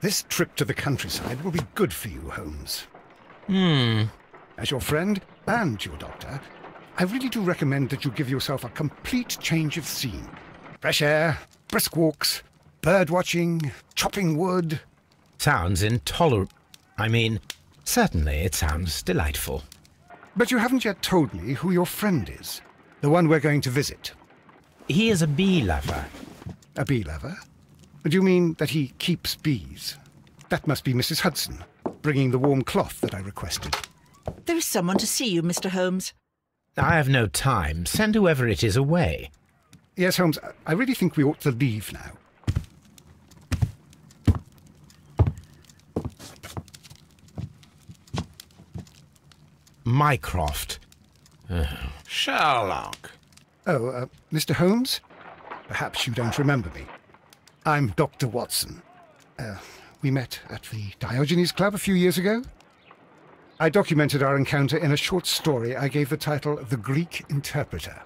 This trip to the countryside will be good for you, Holmes. Hmm. As your friend and your doctor, I really do recommend that you give yourself a complete change of scene. Fresh air, brisk walks, bird watching, chopping wood. Sounds intolerable. I mean, certainly it sounds delightful. But you haven't yet told me who your friend is, the one we're going to visit. He is a bee lover. A bee lover? Do you mean that he keeps bees? That must be Mrs. Hudson, bringing the warm cloth that I requested. There is someone to see you, Mr. Holmes. I have no time. Send whoever it is away. Yes, Holmes, I really think we ought to leave now. Mycroft. Oh. Sherlock. Oh, Mr. Holmes? Perhaps you don't remember me. I'm Dr. Watson. We met at the Diogenes Club a few years ago. I documented our encounter in a short story I gave the title The Greek Interpreter.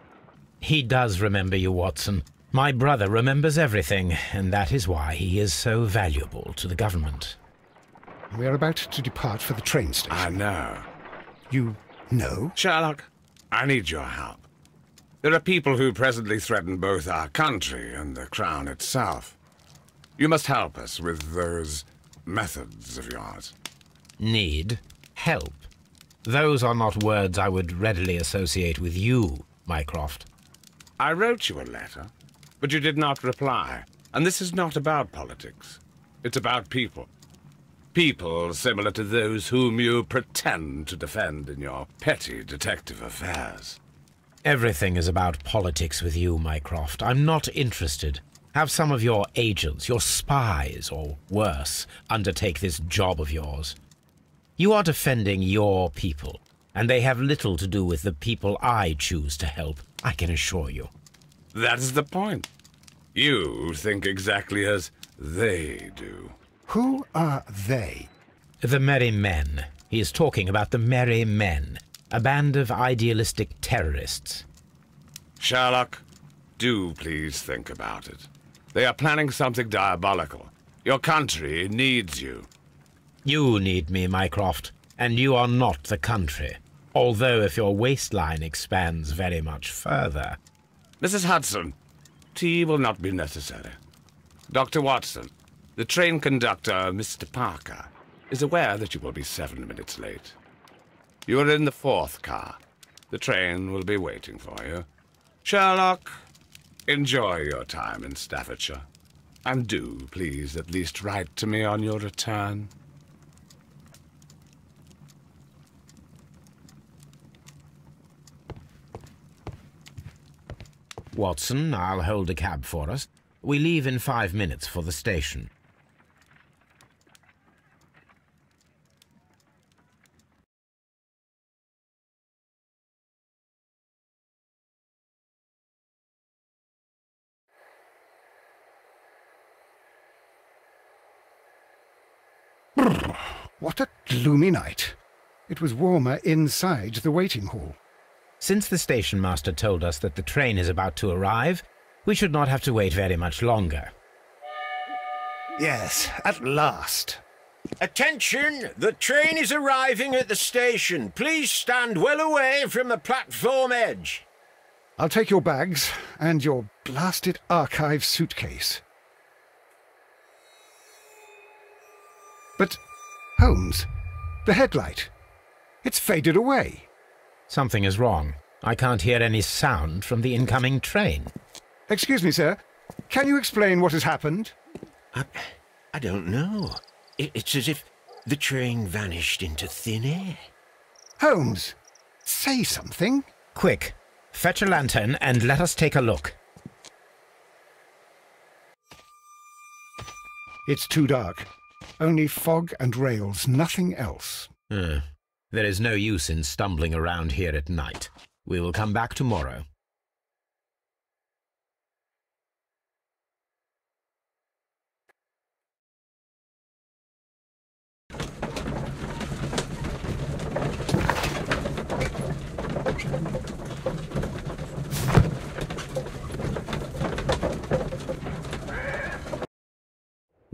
He does remember you, Watson. My brother remembers everything, and that is why he is so valuable to the government. We are about to depart for the train station. I know. You know? Sherlock, I need your help. There are people who presently threaten both our country and the Crown itself. You must help us with those methods of yours. Need help. Those are not words I would readily associate with you, Mycroft. I wrote you a letter, but you did not reply. And this is not about politics. It's about people. People similar to those whom you pretend to defend in your petty detective affairs. Everything is about politics with you, Mycroft. I'm not interested. Have some of your agents, your spies, or worse, undertake this job of yours. You are defending your people, and they have little to do with the people I choose to help, I can assure you. That's the point. You think exactly as they do. Who are they? The Merry Men. He is talking about the Merry Men, a band of idealistic terrorists. Sherlock, do please think about it. They are planning something diabolical. Your country needs you. You need me, Mycroft, and you are not the country, although if your waistline expands very much further... Mrs. Hudson, tea will not be necessary. Dr. Watson, the train conductor, Mr. Parker, is aware that you will be 7 minutes late. You are in the fourth car. The train will be waiting for you. Sherlock, enjoy your time in Staffordshire, and do please at least write to me on your return. Watson, I'll hold a cab for us. We leave in 5 minutes for the station. What a gloomy night. It was warmer inside the waiting hall. Since the station master told us that the train is about to arrive, we should not have to wait very much longer. Yes, at last. Attention! The train is arriving at the station. Please stand well away from the platform edge. I'll take your bags and your blasted archive suitcase. But, Holmes, the headlight. It's faded away. Something is wrong. I can't hear any sound from the incoming train. Excuse me, sir. Can you explain what has happened? I don't know. It's as if the train vanished into thin air. Holmes, say something. Quick, fetch a lantern and let us take a look. It's too dark. Only fog and rails, nothing else. There is no use in stumbling around here at night. We will come back tomorrow.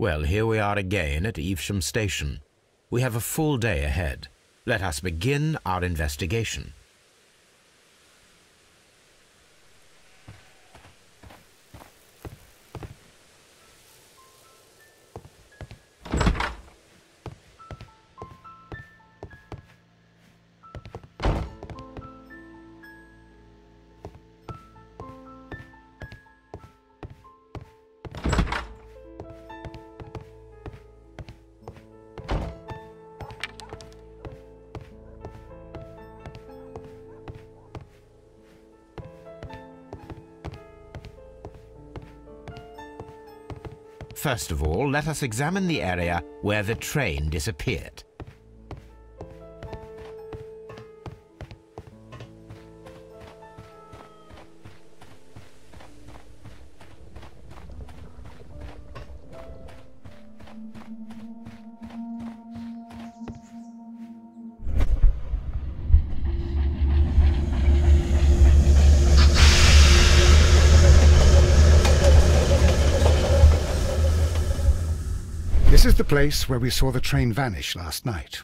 Well, here we are again at Evesham Station. We have a full day ahead. Let us begin our investigation. First of all, let us examine the area where the train disappeared. This is the place where we saw the train vanish last night.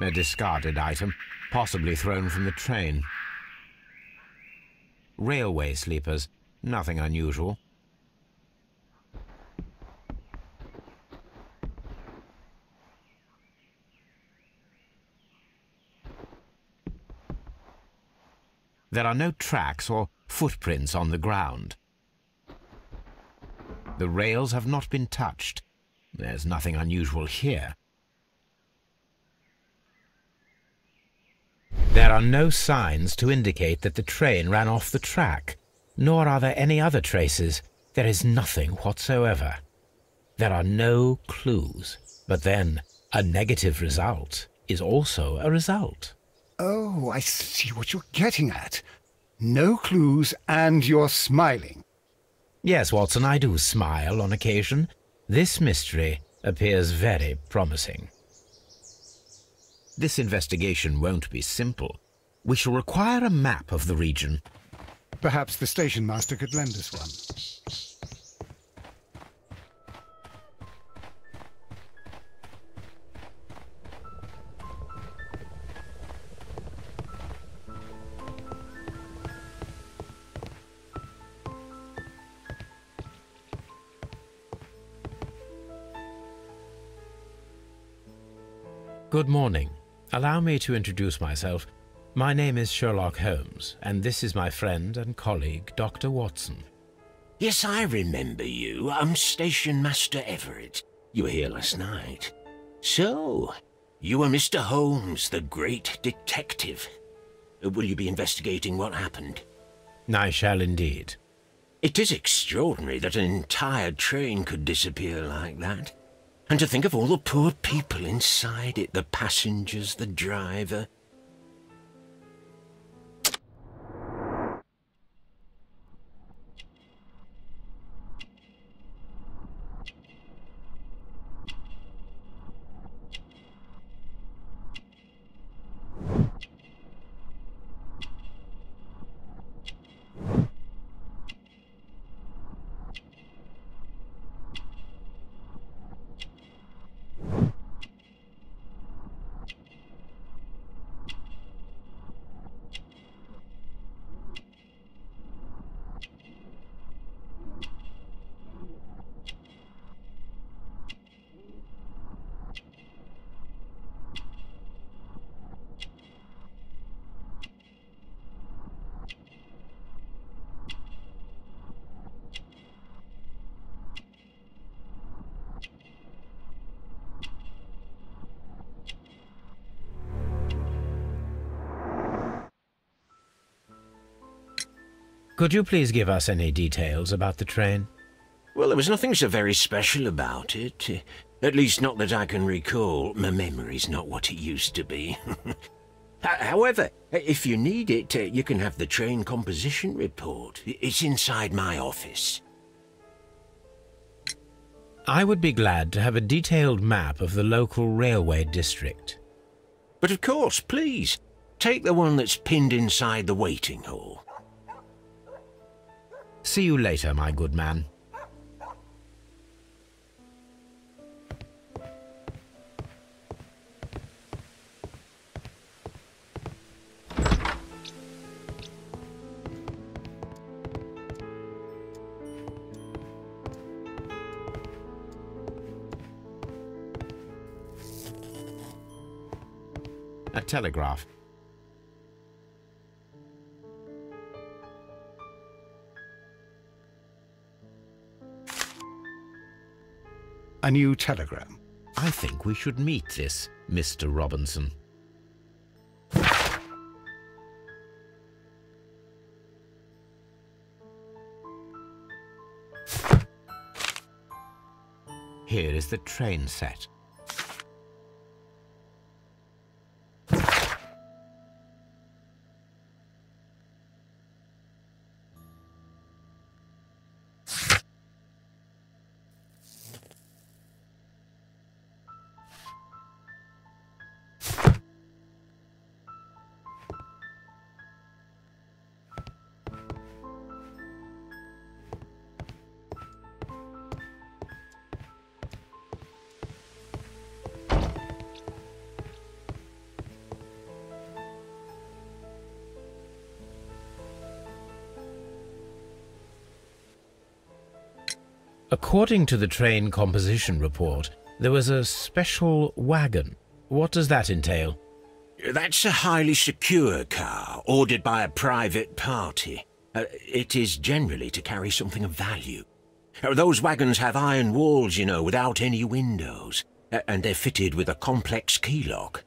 A discarded item, possibly thrown from the train. Railway sleepers, nothing unusual. There are no tracks or footprints on the ground. The rails have not been touched. There's nothing unusual here. There are no signs to indicate that the train ran off the track, nor are there any other traces. There is nothing whatsoever. There are no clues. But then, a negative result is also a result. Oh, I see what you're getting at. No clues, and you're smiling. Yes, Watson, I do smile on occasion. This mystery appears very promising. This investigation won't be simple. We shall require a map of the region. Perhaps the station master could lend us one. Good morning. Allow me to introduce myself. My name is Sherlock Holmes, and this is my friend and colleague, Dr. Watson. Yes, I remember you. I'm Station Master Everett. You were here last night. So, you were Mr. Holmes, the great detective. Will you be investigating what happened? I shall indeed. It is extraordinary that an entire train could disappear like that. And to think of all the poor people inside it, the passengers, the driver. Could you please give us any details about the train? Well, there was nothing so very special about it. At least not that I can recall. My memory's not what it used to be. However, if you need it, you can have the train composition report. It's inside my office. I would be glad to have a detailed map of the local railway district. But of course, please, take the one that's pinned inside the waiting hall. See you later, my good man. A telegraph. A new telegram. I think we should meet this, Mr. Robinson. Here is the train set. According to the train composition report, there was a special wagon. What does that entail? That's a highly secure car, ordered by a private party. It is generally to carry something of value. Those wagons have iron walls, you know, without any windows, and they're fitted with a complex key lock.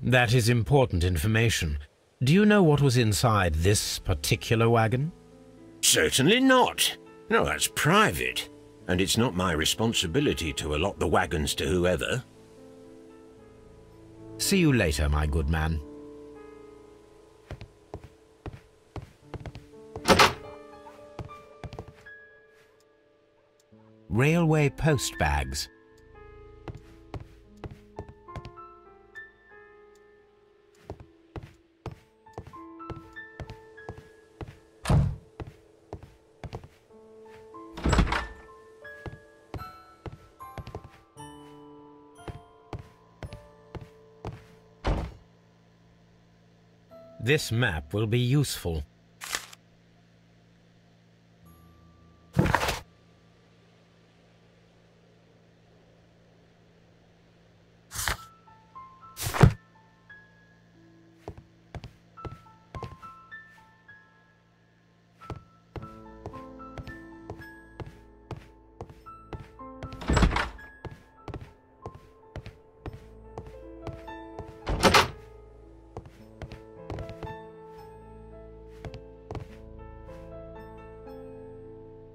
That is important information. Do you know what was inside this particular wagon? Certainly not. No, that's private. And it's not my responsibility to allot the wagons to whoever. See you later, my good man. Railway post bags. This map will be useful.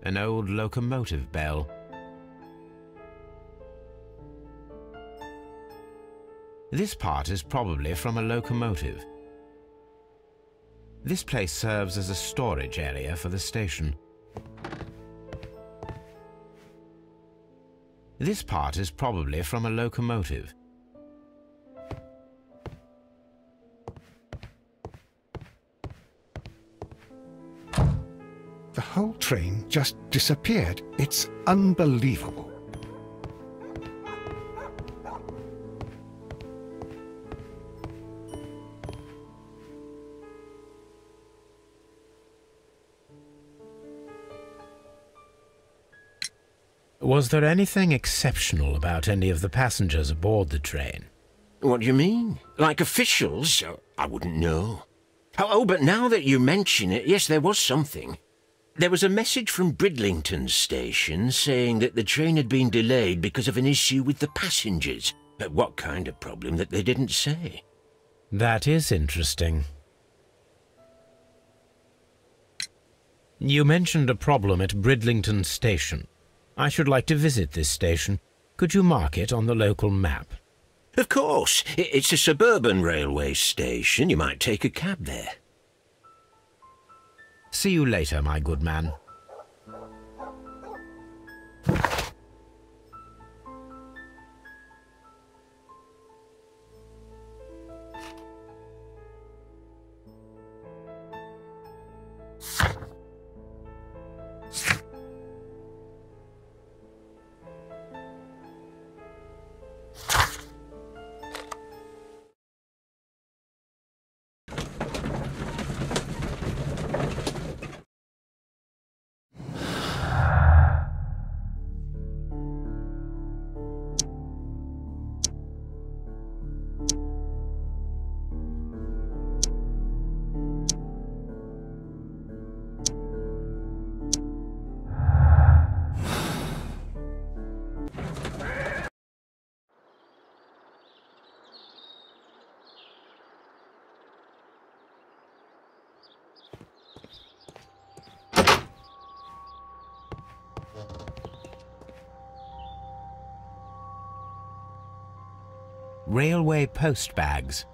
An old locomotive bell. This part is probably from a locomotive. This place serves as a storage area for the station. This part is probably from a locomotive. The whole train just disappeared. It's unbelievable. Was there anything exceptional about any of the passengers aboard the train? What do you mean? Like officials? I wouldn't know. Oh, but now that you mention it, yes, there was something. There was a message from Bridlington Station saying that the train had been delayed because of an issue with the passengers. But what kind of problem that they didn't say? That is interesting. You mentioned a problem at Bridlington Station. I should like to visit this station. Could you mark it on the local map? Of course. It's a suburban railway station. You might take a cab there. See you later, my good man. railway post bags.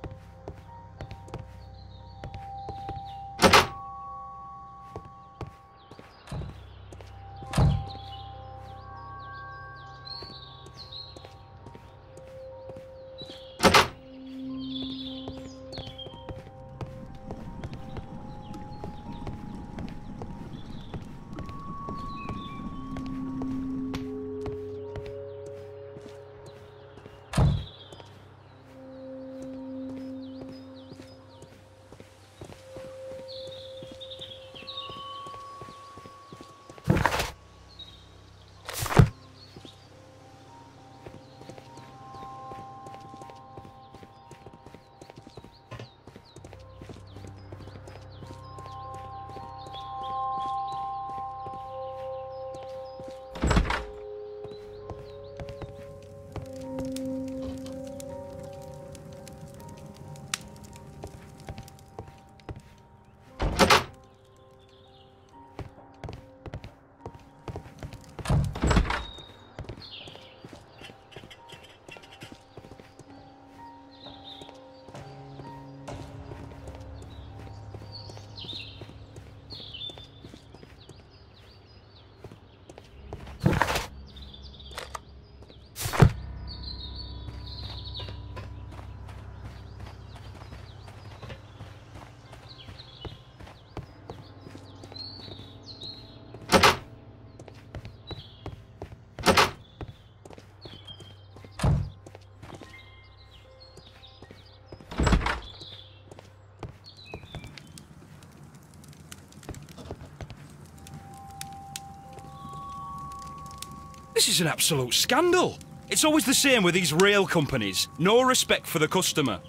This is an absolute scandal. It's always the same with these rail companies. No respect for the customer.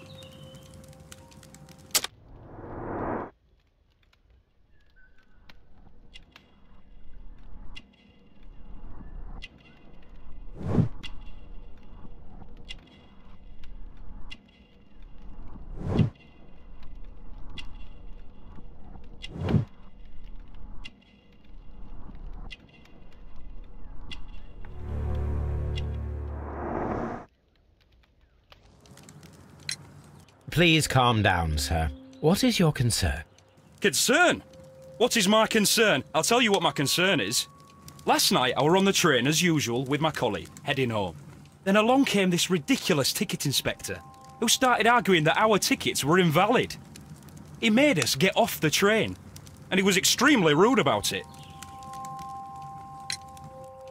Please calm down, sir. What is your concern? Concern? What is my concern? I'll tell you what my concern is. Last night I were on the train as usual with my colleague, heading home. Then along came this ridiculous ticket inspector who started arguing that our tickets were invalid. He made us get off the train, and he was extremely rude about it.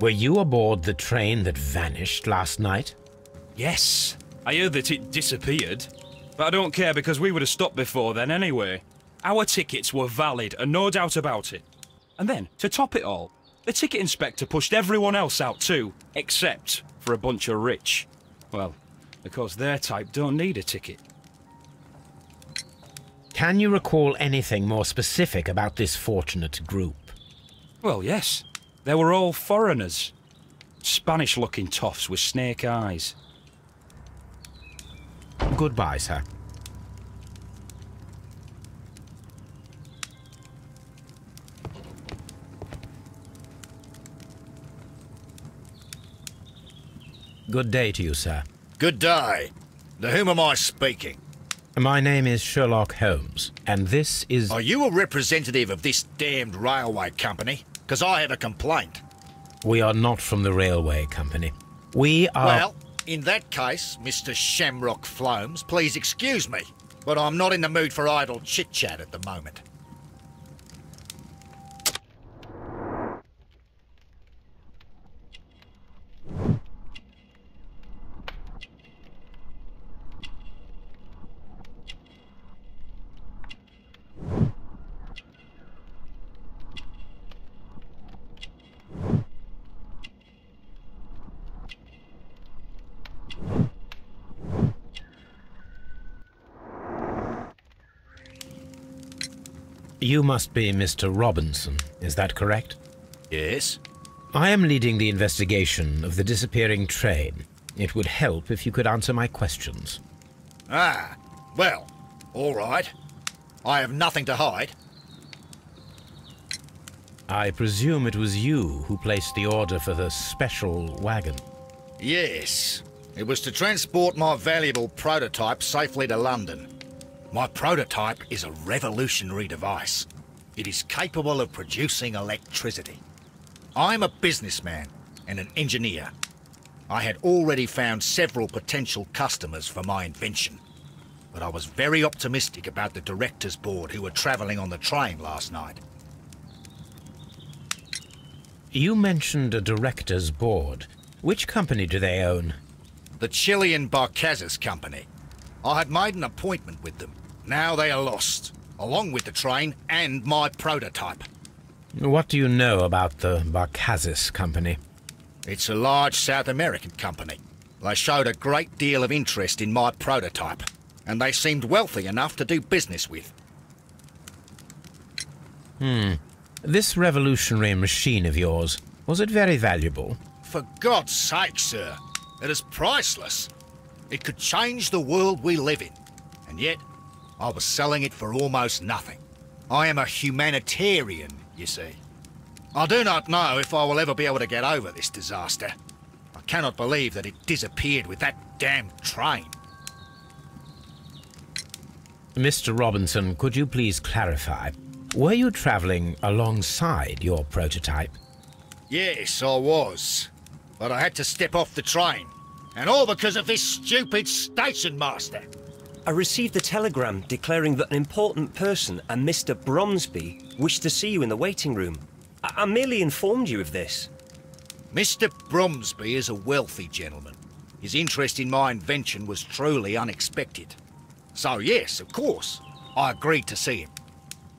Were you aboard the train that vanished last night? Yes. I heard that it disappeared. But I don't care because we would have stopped before then anyway. Our tickets were valid and no doubt about it. And then, to top it all, the ticket inspector pushed everyone else out too, except for a bunch of rich. Well, because their type don't need a ticket. Can you recall anything more specific about this fortunate group? Well, yes. They were all foreigners. Spanish-looking toffs with snake eyes. Goodbye, sir. Good day to you, sir. Good day. To whom am I speaking? My name is Sherlock Holmes, and this is... Are you a representative of this damned railway company? Because I have a complaint. We are not from the railway company. We are... Well... In that case, Mr. Shamrock Flomes, please excuse me, but I'm not in the mood for idle chit-chat at the moment. You must be Mr. Robinson, is that correct? Yes. I am leading the investigation of the disappearing train. It would help if you could answer my questions. Ah, well, all right. I have nothing to hide. I presume it was you who placed the order for the special wagon. Yes, It was to transport my valuable prototype safely to London. My prototype is a revolutionary device. It is capable of producing electricity. I'm a businessman and an engineer. I had already found several potential customers for my invention, but I was very optimistic about the directors' board who were travelling on the train last night. You mentioned a directors' board. Which company do they own? The Chilean Barcazas Company. I had made an appointment with them. Now they are lost, along with the train and my prototype. What do you know about the Barcazas Company? It's a large South American company. They showed a great deal of interest in my prototype, and they seemed wealthy enough to do business with. This revolutionary machine of yours, was it very valuable? For God's sake, sir, it is priceless. It could change the world we live in, and yet I was selling it for almost nothing. I am a humanitarian, you see. I do not know if I will ever be able to get over this disaster. I cannot believe that it disappeared with that damn train. Mr. Robinson, could you please clarify? Were you travelling alongside your prototype? Yes, I was. But I had to step off the train. And all because of this stupid station master. I received a telegram declaring that an important person, a Mr. Bromsby, wished to see you in the waiting room. I merely informed you of this. Mr. Bromsby is a wealthy gentleman. His interest in my invention was truly unexpected. So yes, of course, I agreed to see him.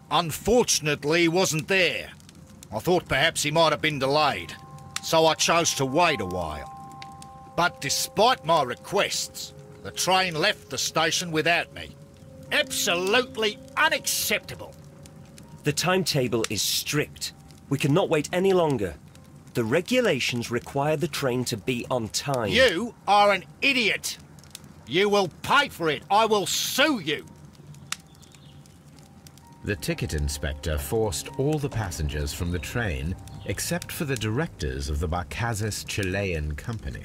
Unfortunately, he wasn't there. I thought perhaps he might have been delayed, so I chose to wait a while. But despite my requests, the train left the station without me. Absolutely unacceptable. The timetable is strict. We cannot wait any longer. The regulations require the train to be on time. You are an idiot. You will pay for it. I will sue you. The ticket inspector forced all the passengers from the train, except for the directors of the Barcazas Chilean Company.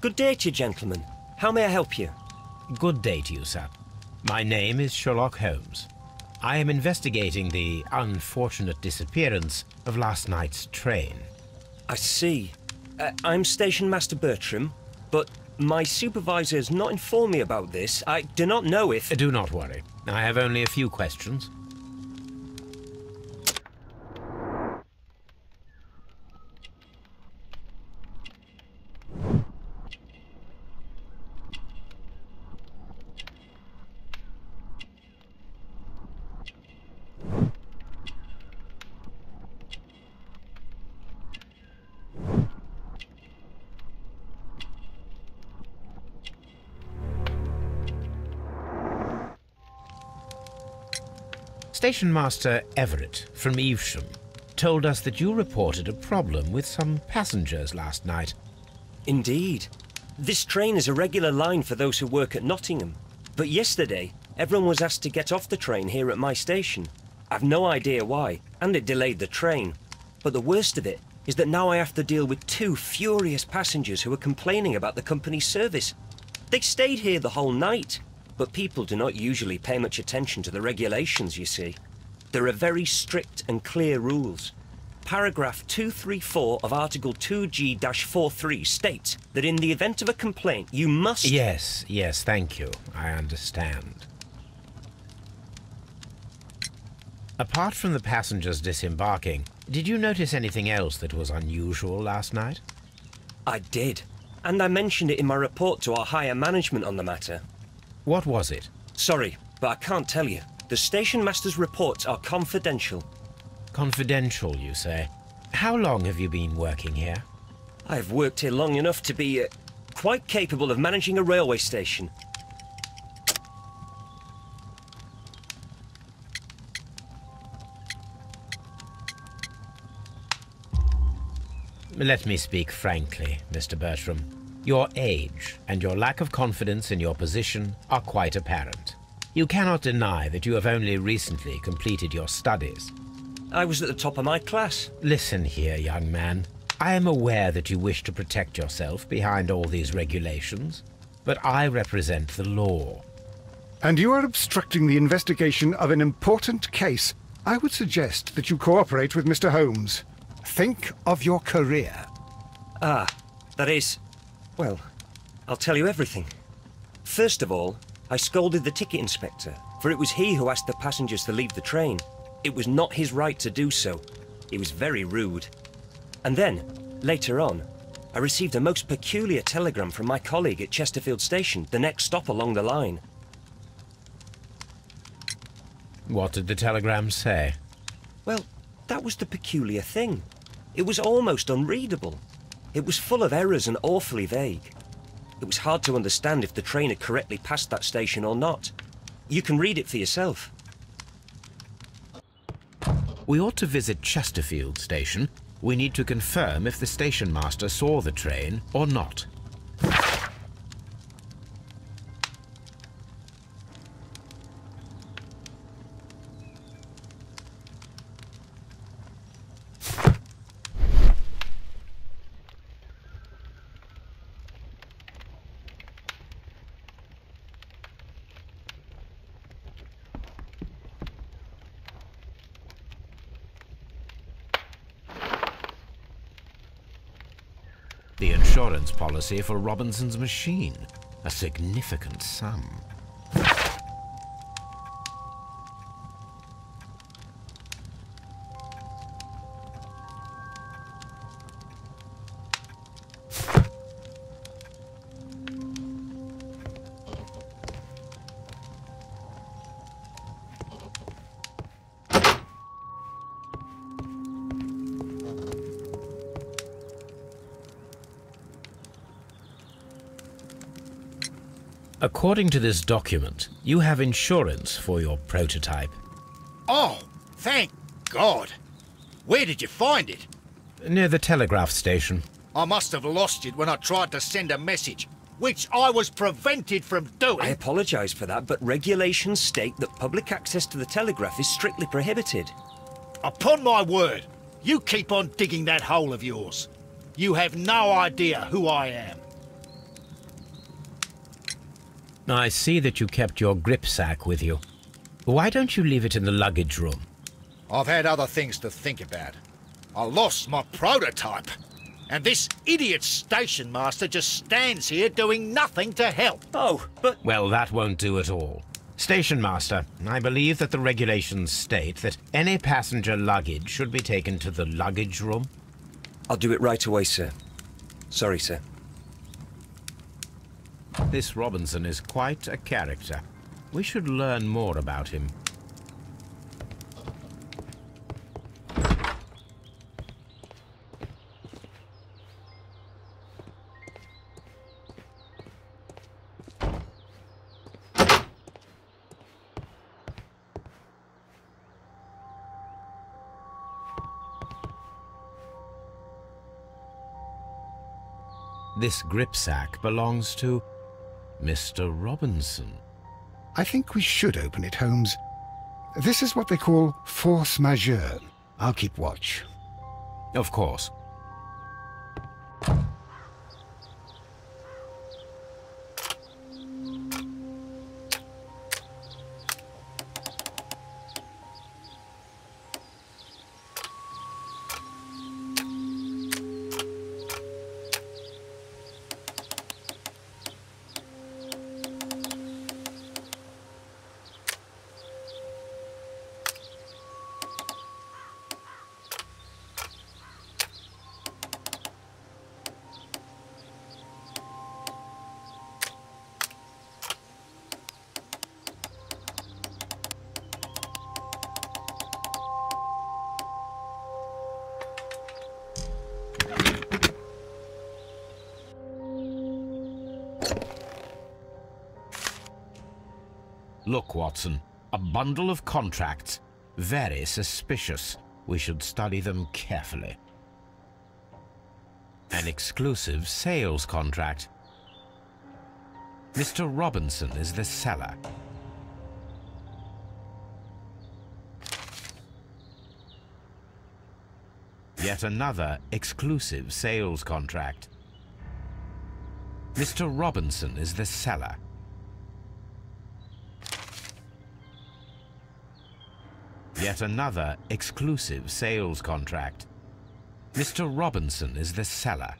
Good day to you, gentlemen. How may I help you? Good day to you, sir. My name is Sherlock Holmes. I am investigating the unfortunate disappearance of last night's train. I see. I'm Station Master Bertram, but my supervisor has not informed me about this. I do not know if... Do not worry. I have only a few questions. Station Master Everett from Evesham told us that you reported a problem with some passengers last night. Indeed. This train is a regular line for those who work at Nottingham. But yesterday, everyone was asked to get off the train here at my station. I've no idea why, and it delayed the train. But the worst of it is that now I have to deal with two furious passengers who are complaining about the company's service. They stayed here the whole night. But people do not usually pay much attention to the regulations, you see. There are very strict and clear rules. Paragraph 234 of Article 2G-43 states that in the event of a complaint, you must... Yes, thank you. I understand. Apart from the passengers disembarking, did you notice anything else that was unusual last night? I did. And I mentioned it in my report to our higher management on the matter. What was it? Sorry, but I can't tell you. The station master's reports are confidential. Confidential, you say? How long have you been working here? I have worked here long enough to be quite capable of managing a railway station. Let me speak frankly, Mr. Bertram. Your age and your lack of confidence in your position are quite apparent. You cannot deny that you have only recently completed your studies. I was at the top of my class. Listen here, young man. I am aware that you wish to protect yourself behind all these regulations, but I represent the law. And you are obstructing the investigation of an important case. I would suggest that you cooperate with Mr. Holmes. Think of your career. Ah, that is... well, I'll tell you everything. First of all, I scolded the ticket inspector, for it was he who asked the passengers to leave the train. It was not his right to do so. He was very rude. And then, later on, I received a most peculiar telegram from my colleague at Chesterfield Station, the next stop along the line. What did the telegram say? Well, that was the peculiar thing. It was almost unreadable. It was full of errors and awfully vague. It was hard to understand if the train had correctly passed that station or not. You can read it for yourself. We ought to visit Chesterfield Station. We need to confirm if the station master saw the train or not. The insurance policy for Robinson's machine. A significant sum. According to this document, you have insurance for your prototype. Oh, thank God. Where did you find it? Near the telegraph station. I must have lost it when I tried to send a message, which I was prevented from doing. I apologize for that, but regulations state that public access to the telegraph is strictly prohibited. Upon my word, you keep on digging that hole of yours. You have no idea who I am. I see that you kept your gripsack with you. Why don't you leave it in the luggage room? I've had other things to think about. I lost my prototype, and this idiot station master just stands here doing nothing to help. Oh, but... well, that won't do at all. Station master, I believe that the regulations state that any passenger luggage should be taken to the luggage room. I'll do it right away, sir. Sorry, sir. This Robinson is quite a character. We should learn more about him. This gripsack belongs to... Mr. Robinson. I think we should open it, Holmes. This is what they call force majeure. I'll keep watch. Of course. Look, Watson, a bundle of contracts. Very suspicious. We should study them carefully. An exclusive sales contract. Mr. Robinson is the seller. Yet another exclusive sales contract. Mr. Robinson is the seller. Yet another exclusive sales contract. Mr. Robinson is the seller.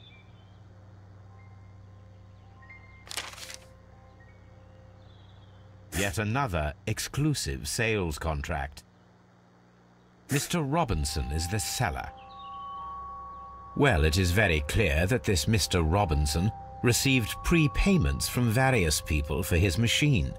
Yet another exclusive sales contract. Mr. Robinson is the seller. Well, it is very clear that this Mr. Robinson received prepayments from various people for his machine.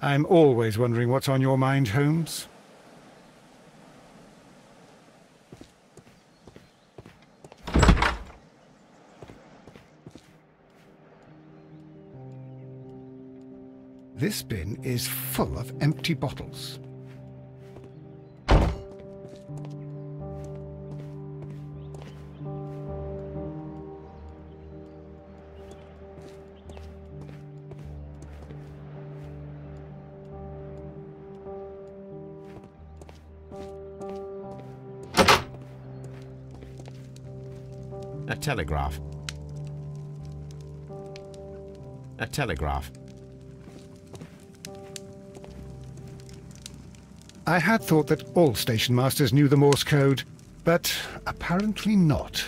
I'm always wondering what's on your mind, Holmes. This bin is full of empty bottles. Telegraph. A telegraph. I had thought that all station masters knew the Morse code, but apparently not.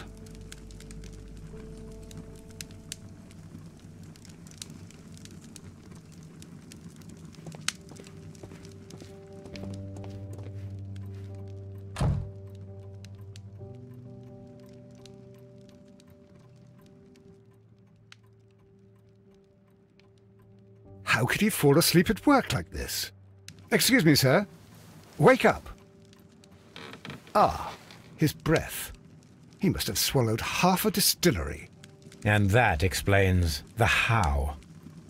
Could he fall asleep at work like this? Excuse me, sir. Wake up. Ah, his breath. He must have swallowed half a distillery. And that explains the how.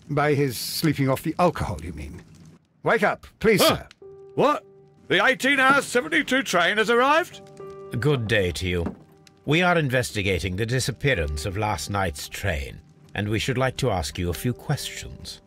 By his sleeping off the alcohol, you mean? Wake up, please, sir. What? The 18-hour 72 train has arrived? Good day to you. We are investigating the disappearance of last night's train, and we should like to ask you a few questions.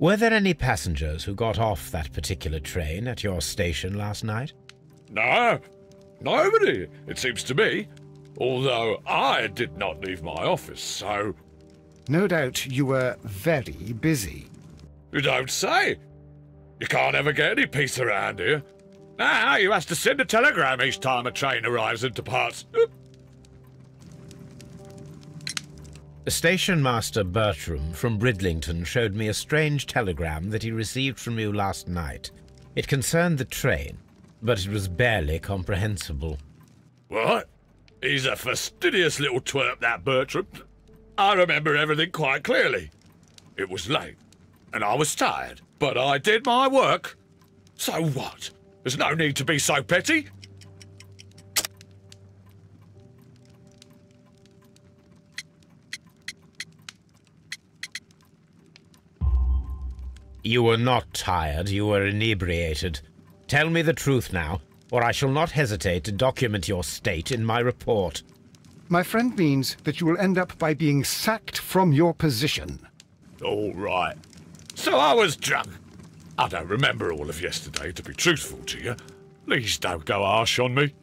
Were there any passengers who got off that particular train at your station last night? No, nobody, it seems to me. Although I did not leave my office, so... No doubt you were very busy. You don't say. You can't ever get any peace around here. Now you have to send a telegram each time a train arrives and departs. Station Master Bertram from Bridlington showed me a strange telegram that he received from you last night. It concerned the train, but it was barely comprehensible. What? He's a fastidious little twerp, that Bertram. I remember everything quite clearly. It was late, and I was tired, but I did my work. So what? There's no need to be so petty. You were not tired, you were inebriated. Tell me the truth now, or I shall not hesitate to document your state in my report. My friend means that you will end up by being sacked from your position. All right. So I was drunk. I don't remember all of yesterday, to be truthful to you. Please don't go harsh on me.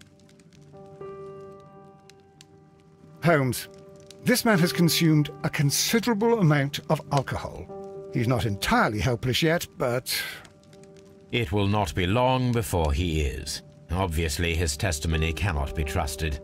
Holmes, this man has consumed a considerable amount of alcohol. He's not entirely helpless yet, but... It will not be long before he is. Obviously, his testimony cannot be trusted.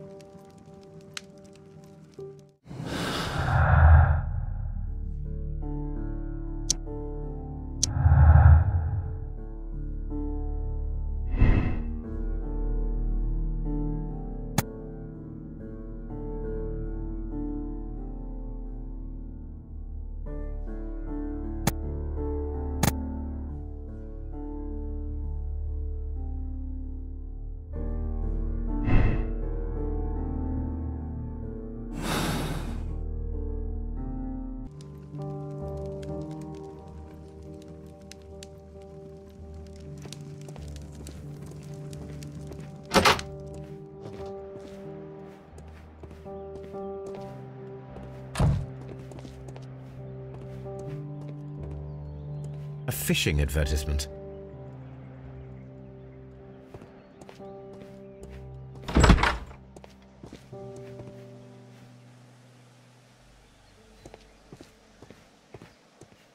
Fishing advertisement.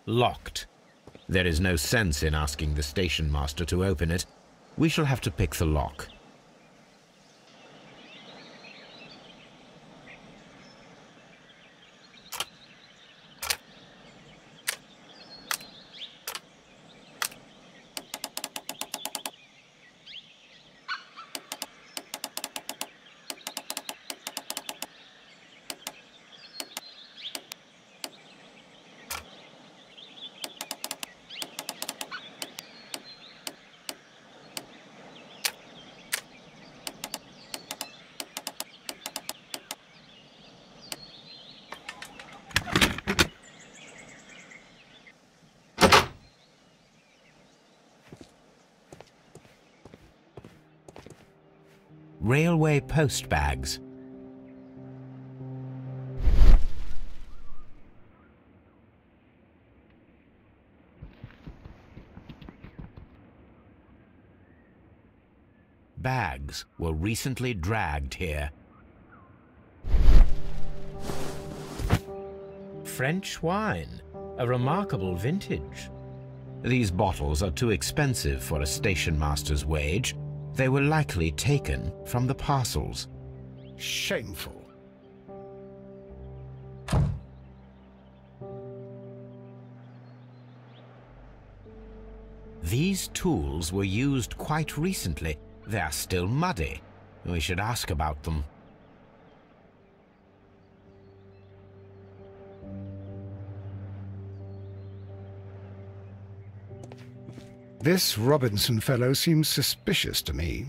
Locked. There is no sense in asking the station master to open it. We shall have to pick the lock. Railway post bags. Bags were recently dragged here. French wine, a remarkable vintage. These bottles are too expensive for a station master's wage. They were likely taken from the parcels. Shameful. These tools were used quite recently. They are still muddy. We should ask about them. This Robinson fellow seems suspicious to me.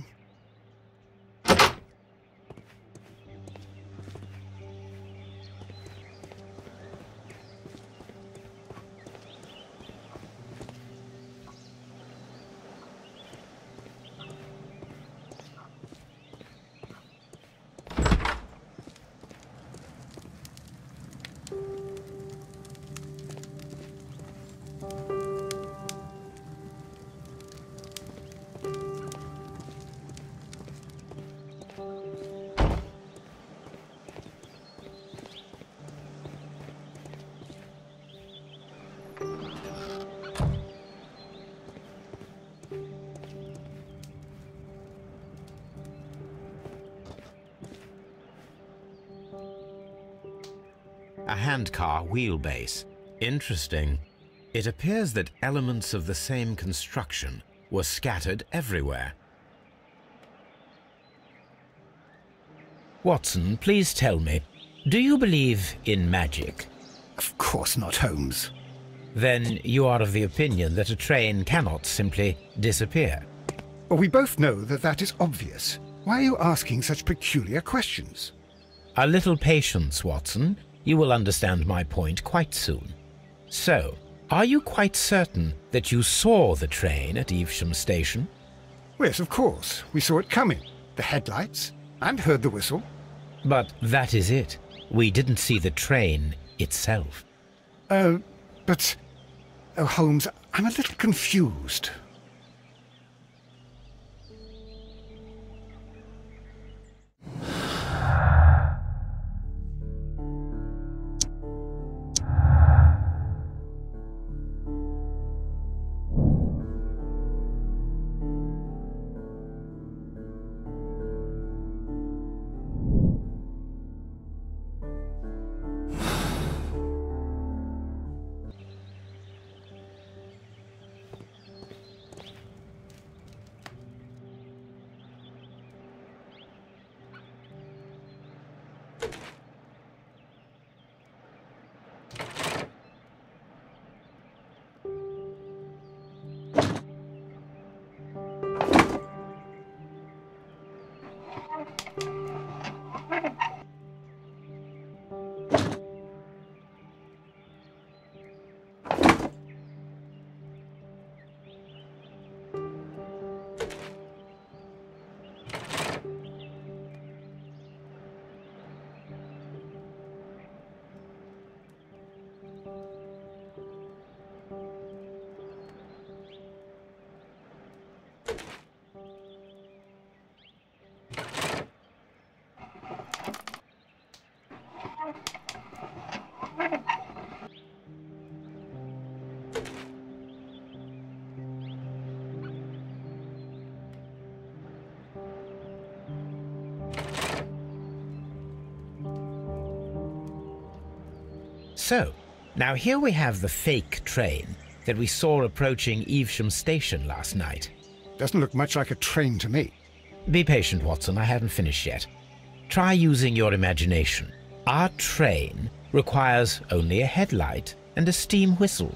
Handcar wheelbase. Interesting. It appears that elements of the same construction were scattered everywhere. Watson, please tell me, do you believe in magic? Of course not, Holmes. Then you are of the opinion that a train cannot simply disappear? Well, we both know that that is obvious. Why are you asking such peculiar questions? A little patience, Watson. You will understand my point quite soon. So, are you quite certain that you saw the train at Evesham Station? Yes, of course. We saw it coming. The headlights, and heard the whistle. But that is it. We didn't see the train itself. Oh, Holmes, I'm a little confused. So, now here we have the fake train that we saw approaching Evesham Station last night. Doesn't look much like a train to me. Be patient, Watson. I haven't finished yet. Try using your imagination. Our train requires only a headlight and a steam whistle.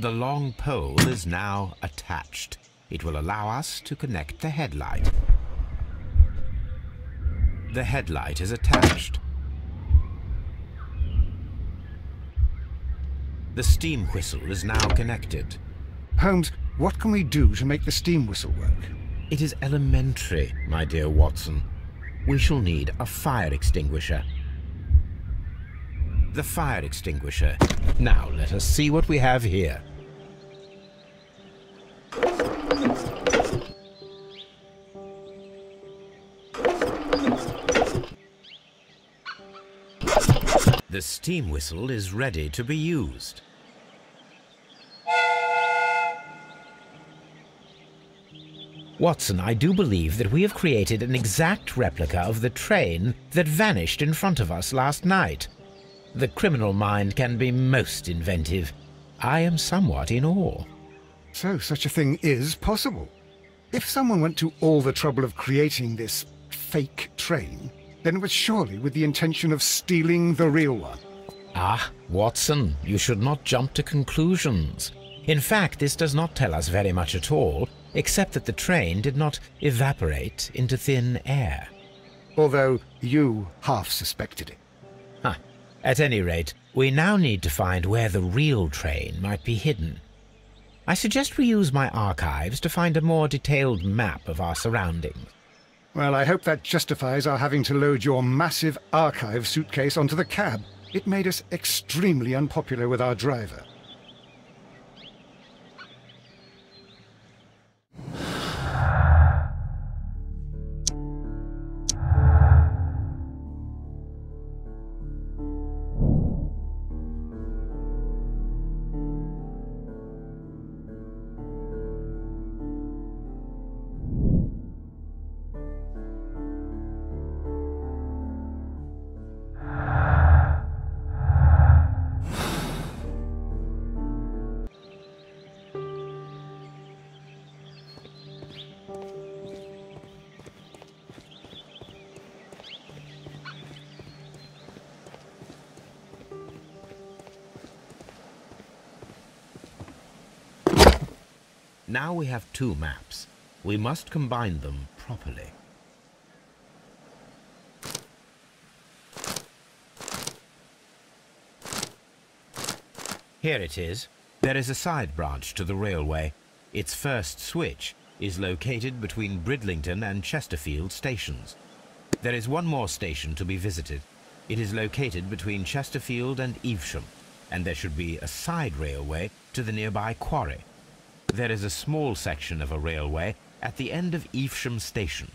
The long pole is now attached. It will allow us to connect the headlight. The headlight is attached. The steam whistle is now connected. Holmes, What can we do to make the steam whistle work? It is elementary, my dear Watson. We shall need a fire extinguisher. The fire extinguisher. Now let us see what we have here. The steam whistle is ready to be used. Watson, I do believe that we have created an exact replica of the train that vanished in front of us last night. The criminal mind can be most inventive. I am somewhat in awe. So such a thing is possible. If someone went to all the trouble of creating this fake train, then it was surely with the intention of stealing the real one. Ah, Watson, you should not jump to conclusions. In fact, this does not tell us very much at all, except that the train did not evaporate into thin air. Although you half suspected it. Huh. At any rate, we now need to find where the real train might be hidden. I suggest we use my archives to find a more detailed map of our surroundings. Well, I hope that justifies our having to load your massive archive suitcase onto the cab. It made us extremely unpopular with our driver. Now we have two maps. We must combine them properly. Here it is. There is a side branch to the railway. Its first switch is located between Bridlington and Chesterfield stations. There is one more station to be visited. It is located between Chesterfield and Evesham, and there should be a side railway to the nearby quarry. There is a small section of a railway at the end of Evesham Station.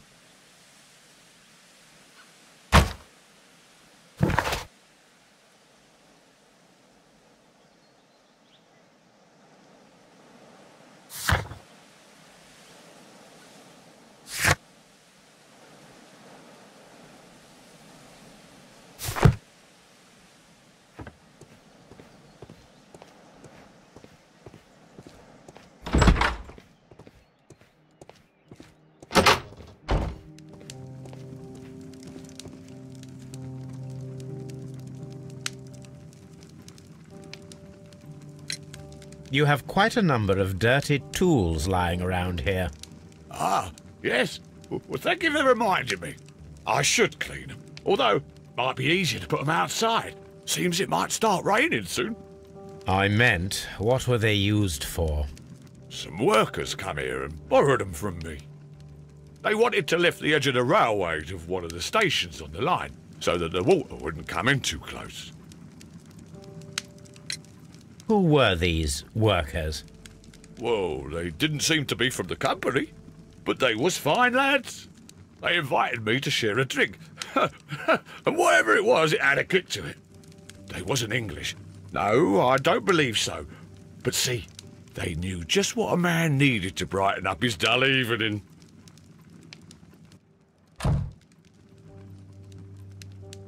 You have quite a number of dirty tools lying around here. Ah, yes. Well, thank you for reminding me. I should clean them, although it might be easier to put them outside. Seems it might start raining soon. I meant, what were they used for? Some workers come here and borrowed them from me. They wanted to lift the edge of the railway to one of the stations on the line, so that the water wouldn't come in too close. Who were these workers? Well, they didn't seem to be from the company, but they was fine lads. They invited me to share a drink, and whatever it was, it had a kick to it. They wasn't English. No, I don't believe so. But see, they knew just what a man needed to brighten up his dull evening.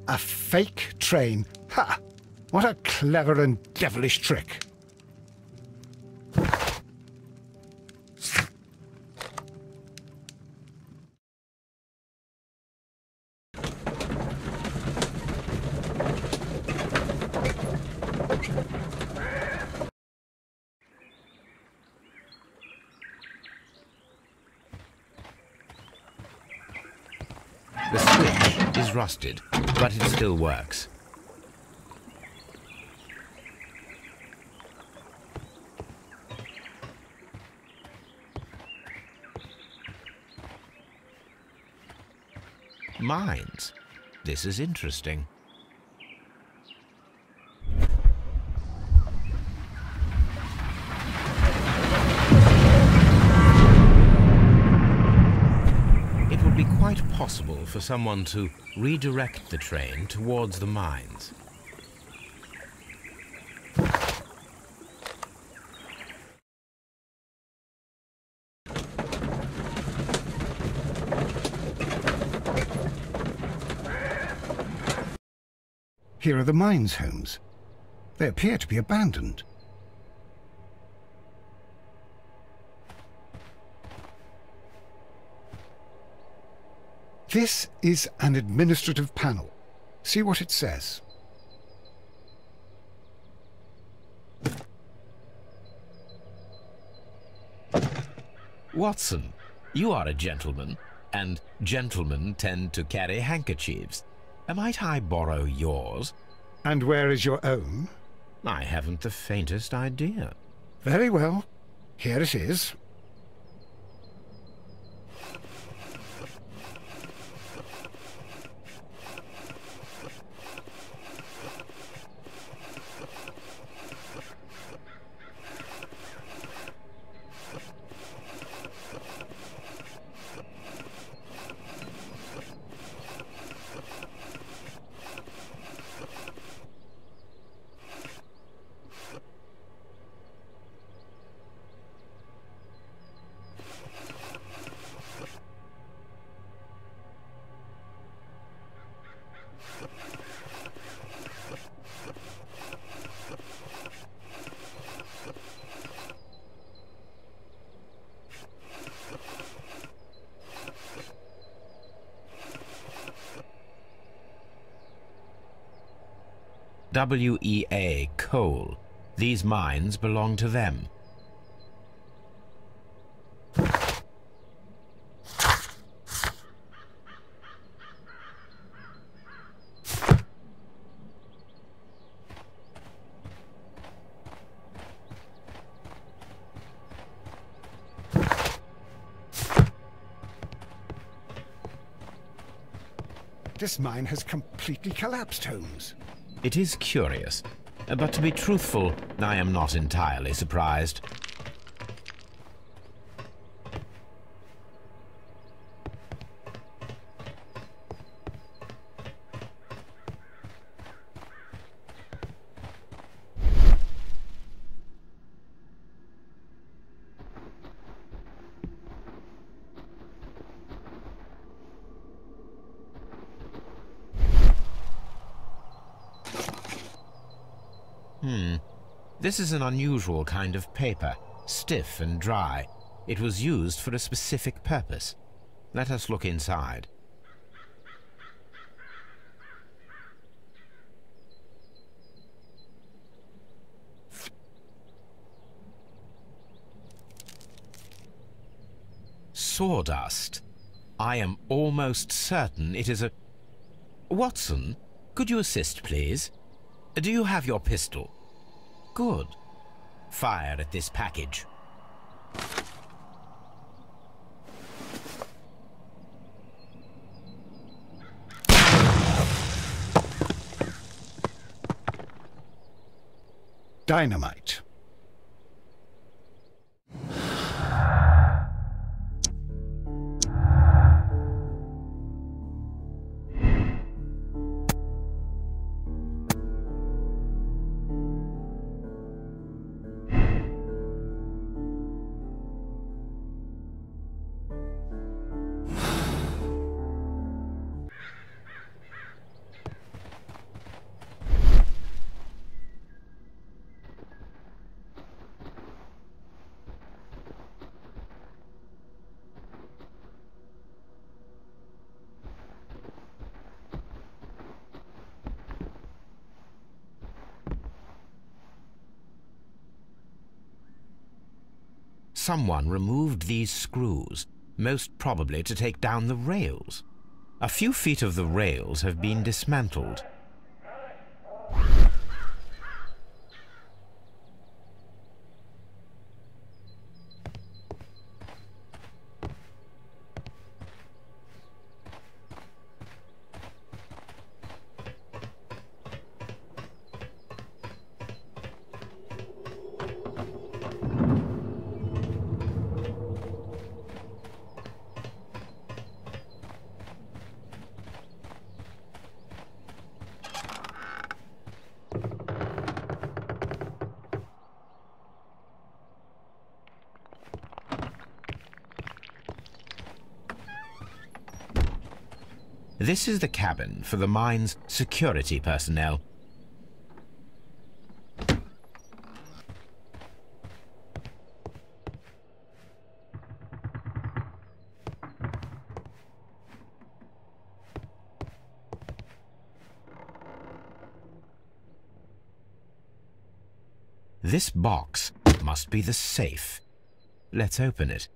A fake train. Ha! What a clever and devilish trick. The switch is rusted, but it still works. mines. This is interesting. It would be quite possible for someone to redirect the train towards the mines. Here are the mines, Holmes. They appear to be abandoned. This is an administrative panel. See what it says. Watson, you are a gentleman, and gentlemen tend to carry handkerchiefs. Might I borrow yours? And where is your own? I haven't the faintest idea. Very well. Here it is. WEA Coal. These mines belong to them. This mine has completely collapsed, Holmes. It is curious, but to be truthful, I am not entirely surprised. This is an unusual kind of paper, stiff and dry. It was used for a specific purpose. Let us look inside. Sawdust. I am almost certain it is a... Watson, could you assist, please? Do you have your pistol? Good. Fire at this package. Dynamite. Someone removed these screws, most probably to take down the rails. A few feet of the rails have been dismantled. This is the cabin for the mine's security personnel. This box must be the safe. Let's open it.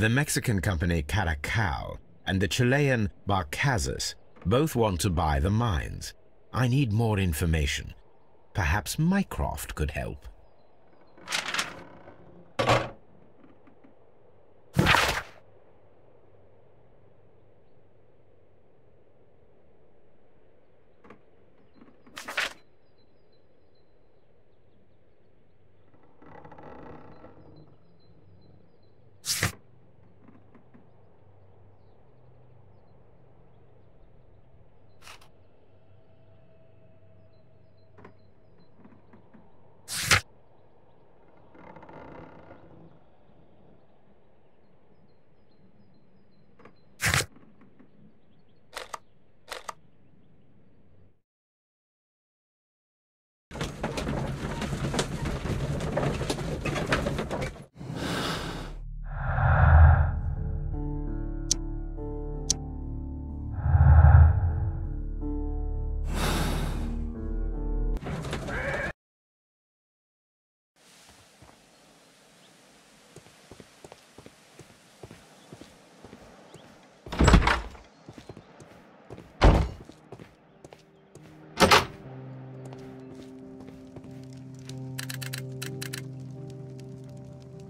The Mexican company Caracal and the Chilean Barcazas both want to buy the mines. I need more information. Perhaps Mycroft could help.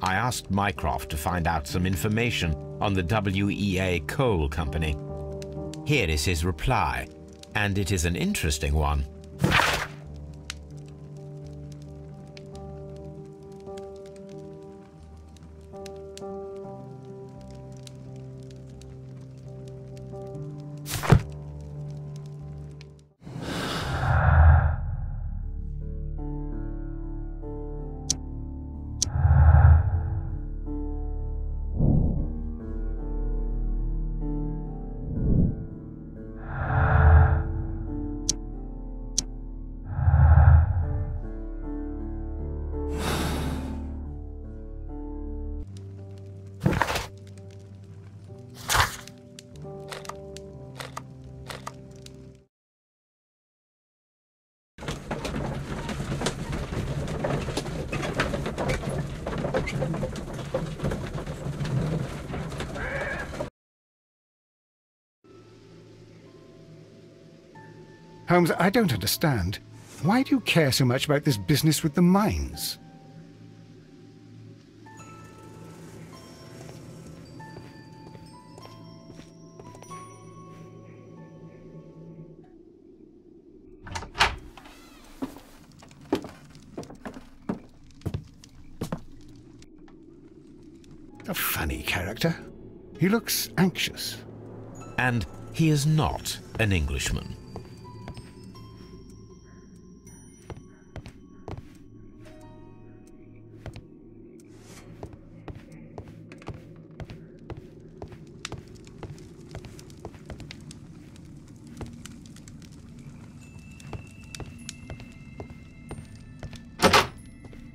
I asked Mycroft to find out some information on the WEA Coal Company. Here is his reply, and it is an interesting one. Holmes, I don't understand. Why do you care so much about this business with the mines? a funny character. He looks anxious. And he is not an Englishman.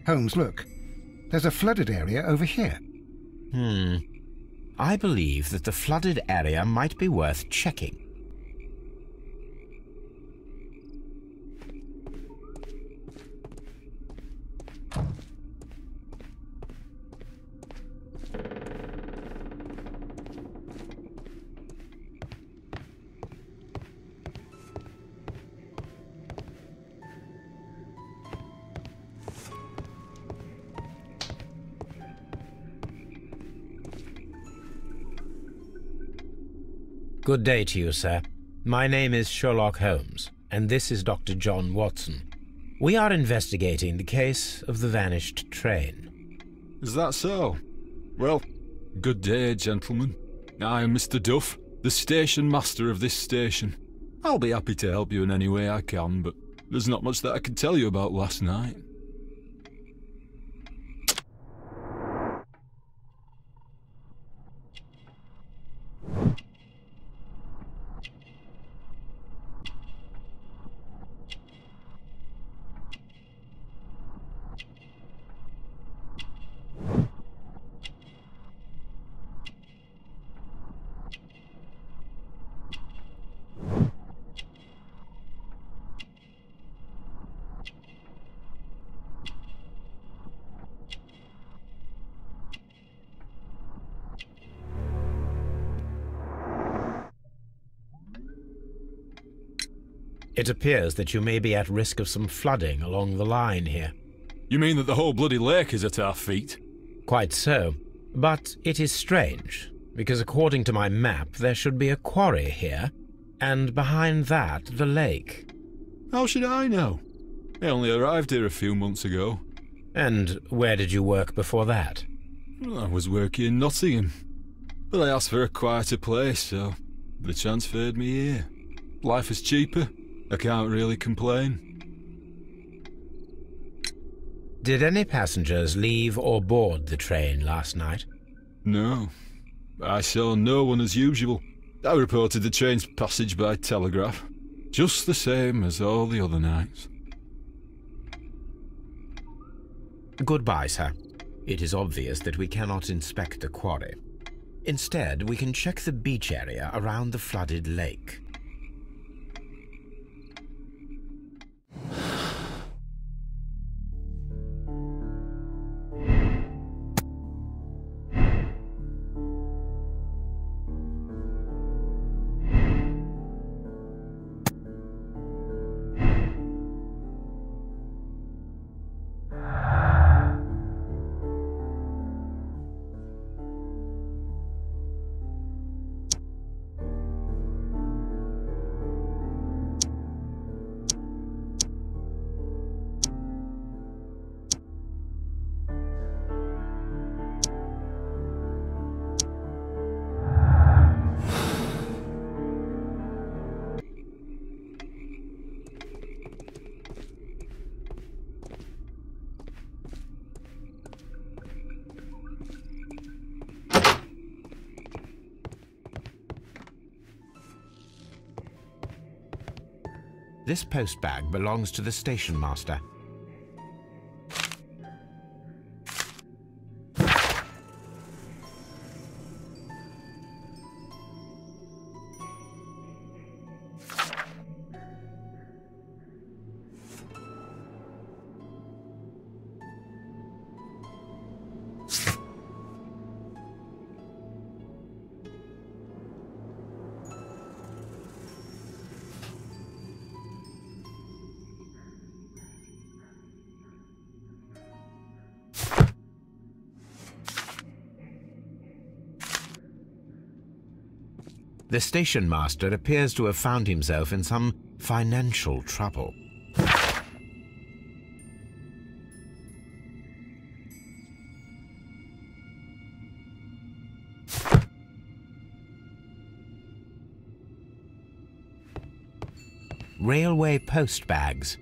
Holmes, look. There's a flooded area over here. I believe that the flooded area might be worth checking. Good day to you, sir. My name is Sherlock Holmes, and this is Dr. John Watson. We are investigating the case of the vanished train. Is that so? Well, good day, gentlemen. I am Mr. Duff, the station master of this station. I'll be happy to help you in any way I can, but there's not much that I can tell you about last night. It appears that you may be at risk of some flooding along the line here. You mean that the whole bloody lake is at our feet? Quite so. But it is strange, because according to my map, there should be a quarry here, and behind that, the lake. How should I know? I only arrived here a few months ago. And where did you work before that? I was working in Nottingham. But I asked for a quieter place, so they transferred me here. Life is cheaper. I can't really complain. Did any passengers leave or board the train last night? No. I saw no one as usual. I reported the train's passage by telegraph, just the same as all the other nights. Goodbye, sir. It is obvious that we cannot inspect the quarry. Instead, we can check the beach area around the flooded lake. This post bag belongs to the station master. The station master appears to have found himself in some financial trouble. railway post bags.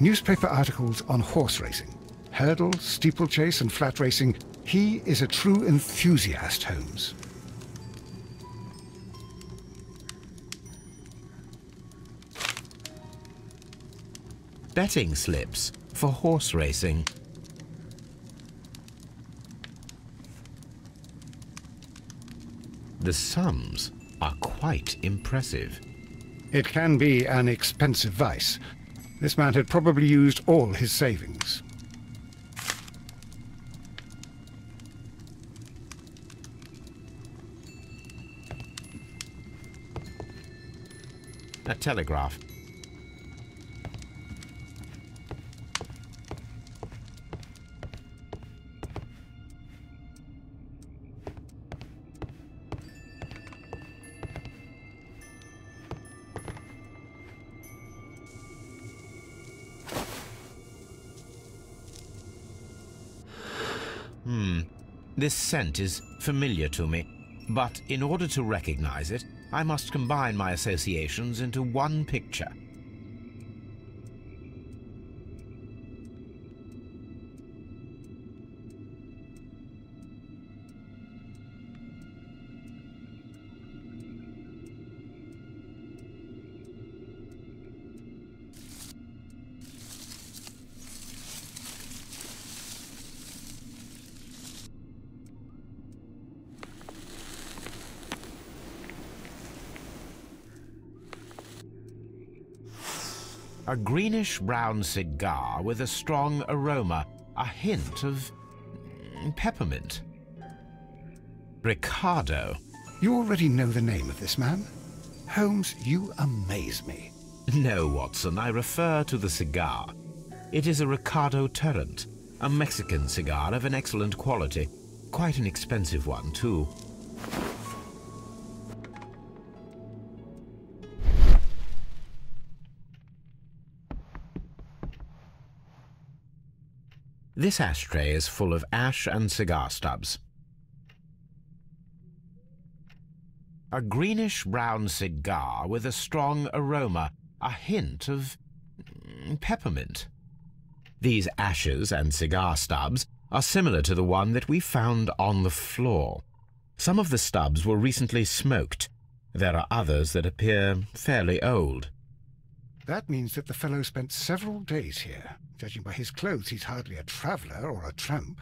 Newspaper articles on horse racing, hurdle, steeplechase and flat racing. He is a true enthusiast, Holmes. Betting slips for horse racing. The sums are quite impressive. It can be an expensive vice. This man had probably used all his savings. A telegraph. This scent is familiar to me, but in order to recognize it, I must combine my associations into one picture. A greenish-brown cigar with a strong aroma, a hint of peppermint. Ricardo. You already know the name of this man? Holmes, you amaze me. No, Watson, I refer to the cigar. It is a Ricardo Tarrant, a Mexican cigar of an excellent quality. Quite an expensive one, too. This ashtray is full of ash and cigar stubs. A greenish-brown cigar with a strong aroma, a hint of peppermint. These ashes and cigar stubs are similar to the one that we found on the floor. Some of the stubs were recently smoked. There are others that appear fairly old. That means that the fellow spent several days here. Judging by his clothes, he's hardly a traveller or a tramp.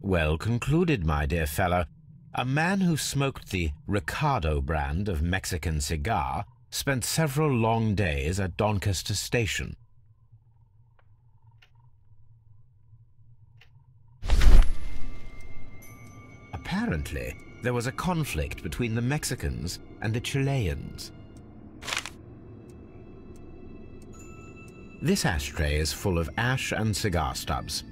Well concluded, my dear fellow. A man who smoked the Ricardo brand of Mexican cigar spent several long days at Doncaster Station. Apparently, there was a conflict between the Mexicans and the Chileans. This ashtray is full of ash and cigar stubs.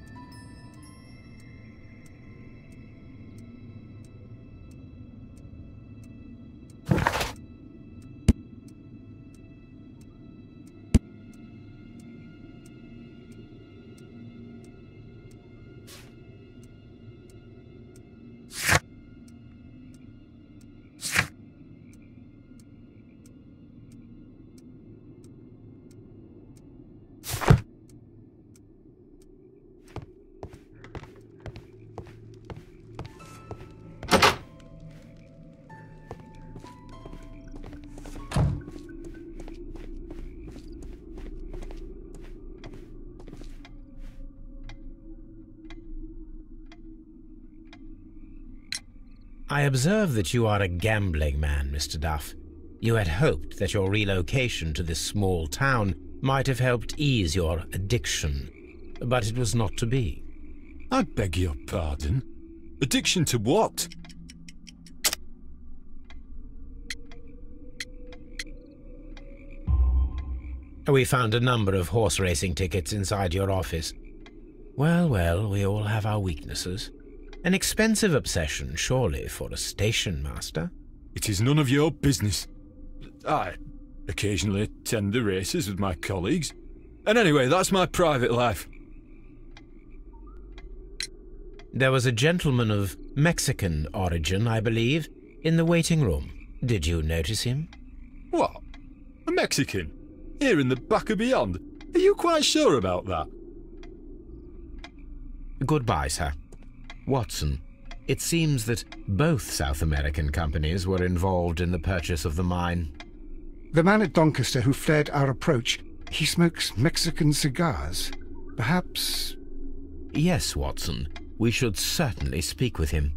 I observe that you are a gambling man, Mr. Duff. You had hoped that your relocation to this small town might have helped ease your addiction, but it was not to be. I beg your pardon? Addiction to what? We found a number of horse racing tickets inside your office. Well, well, we all have our weaknesses. An expensive obsession, surely, for a station master. It is none of your business. I occasionally attend the races with my colleagues. And anyway, that's my private life. There was a gentleman of Mexican origin, I believe, in the waiting room. Did you notice him? What? A Mexican? Here in the back of beyond? Are you quite sure about that? Goodbye, sir. Watson, it seems that both South American companies were involved in the purchase of the mine. The man at Doncaster who fled our approach, he smokes Mexican cigars. Perhaps... Yes, Watson. We should certainly speak with him.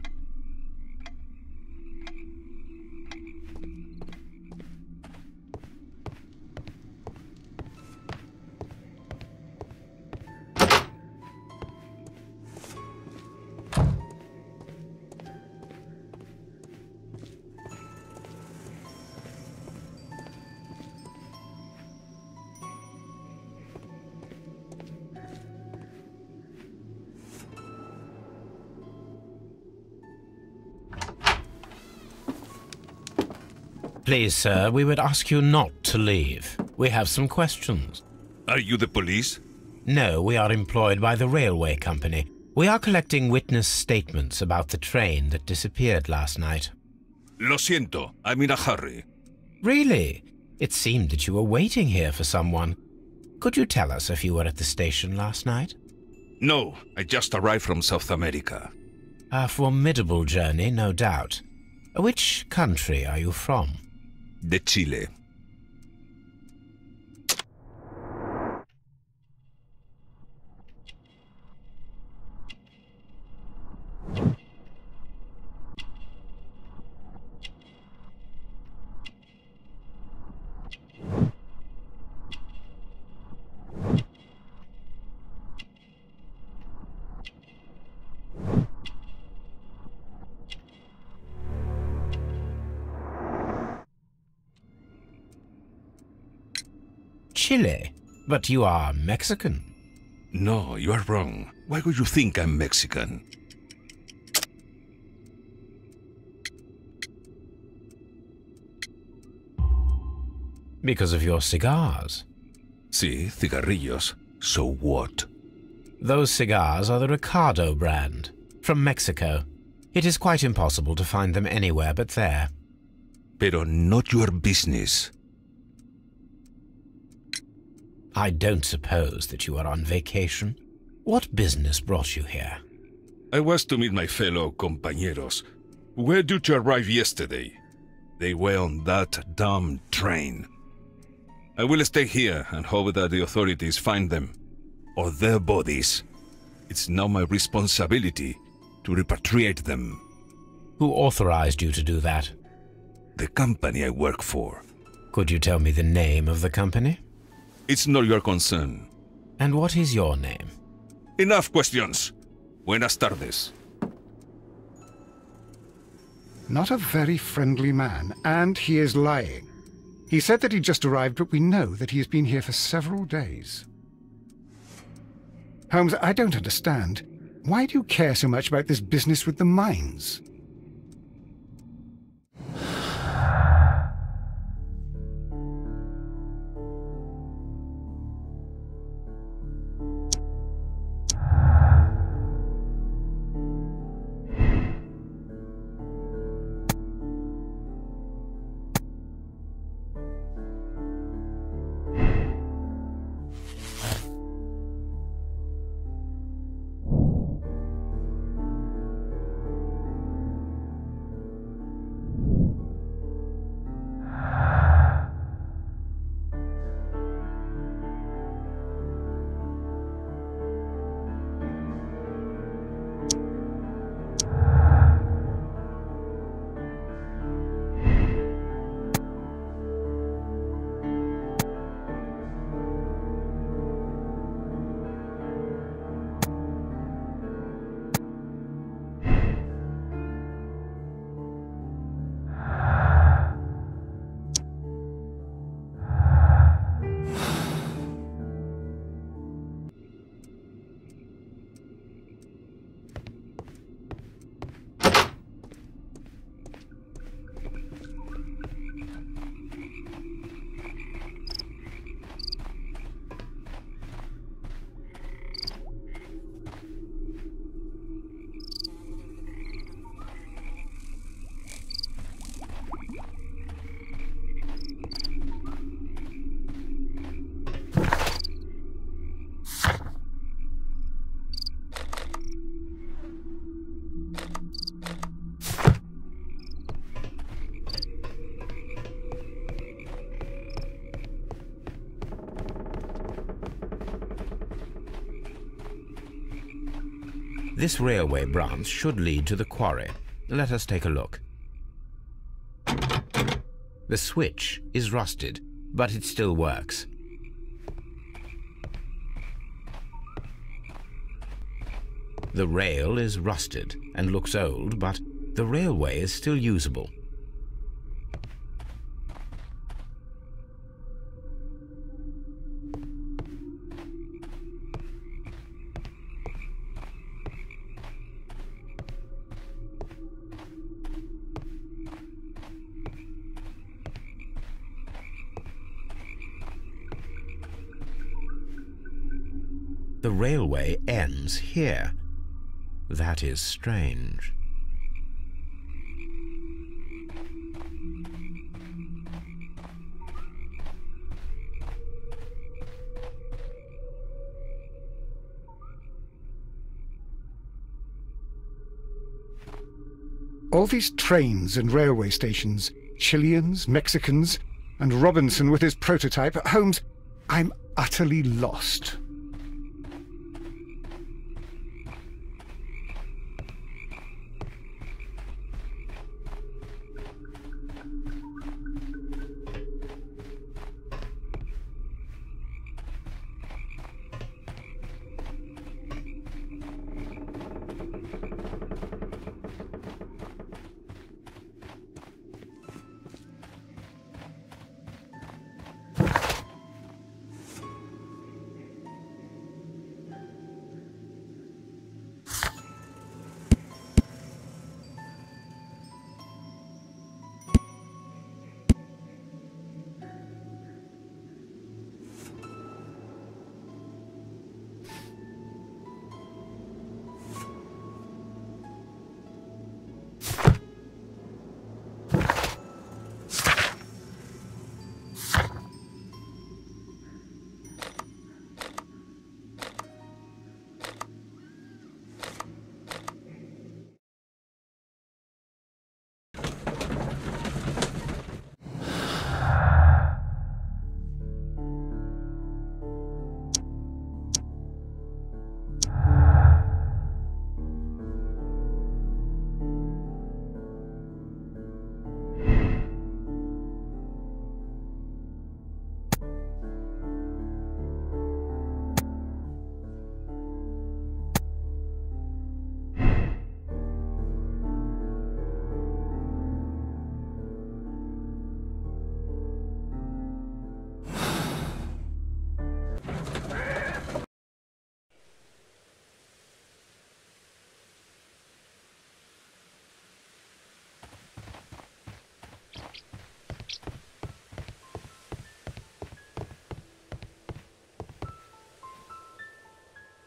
Please, sir, we would ask you not to leave. We have some questions. Are you the police? No, we are employed by the railway company. We are collecting witness statements about the train that disappeared last night. Lo siento, I'm in a hurry. Really? It seemed that you were waiting here for someone. Could you tell us if you were at the station last night? No, I just arrived from South America. A formidable journey, no doubt. Which country are you from? De Chile. Chile, but you are Mexican. No, you are wrong. Why would you think I'm Mexican? Because of your cigars. Sí, cigarrillos. So what? Those cigars are the Ricardo brand, from Mexico. It is quite impossible to find them anywhere but there. Pero not your business. I don't suppose that you are on vacation. What business brought you here? I was to meet my fellow compañeros. We were due to arrive yesterday. They were on that damn train. I will stay here and hope that the authorities find them, or their bodies. It's now my responsibility to repatriate them. Who authorized you to do that? The company I work for. Could you tell me the name of the company? It's not your concern. And what is your name? Enough questions. Buenas tardes. Not a very friendly man, and he is lying. He said that he just arrived, but we know that he has been here for several days. Holmes, I don't understand. Why do you care so much about this business with the mines? This railway branch should lead to the quarry. Let us take a look. The switch is rusted, but it still works. The rail is rusted and looks old, but the railway is still usable. The railway ends here. That is strange. All these trains and railway stations, Chileans, Mexicans, and Robinson with his prototype, Holmes, I'm utterly lost.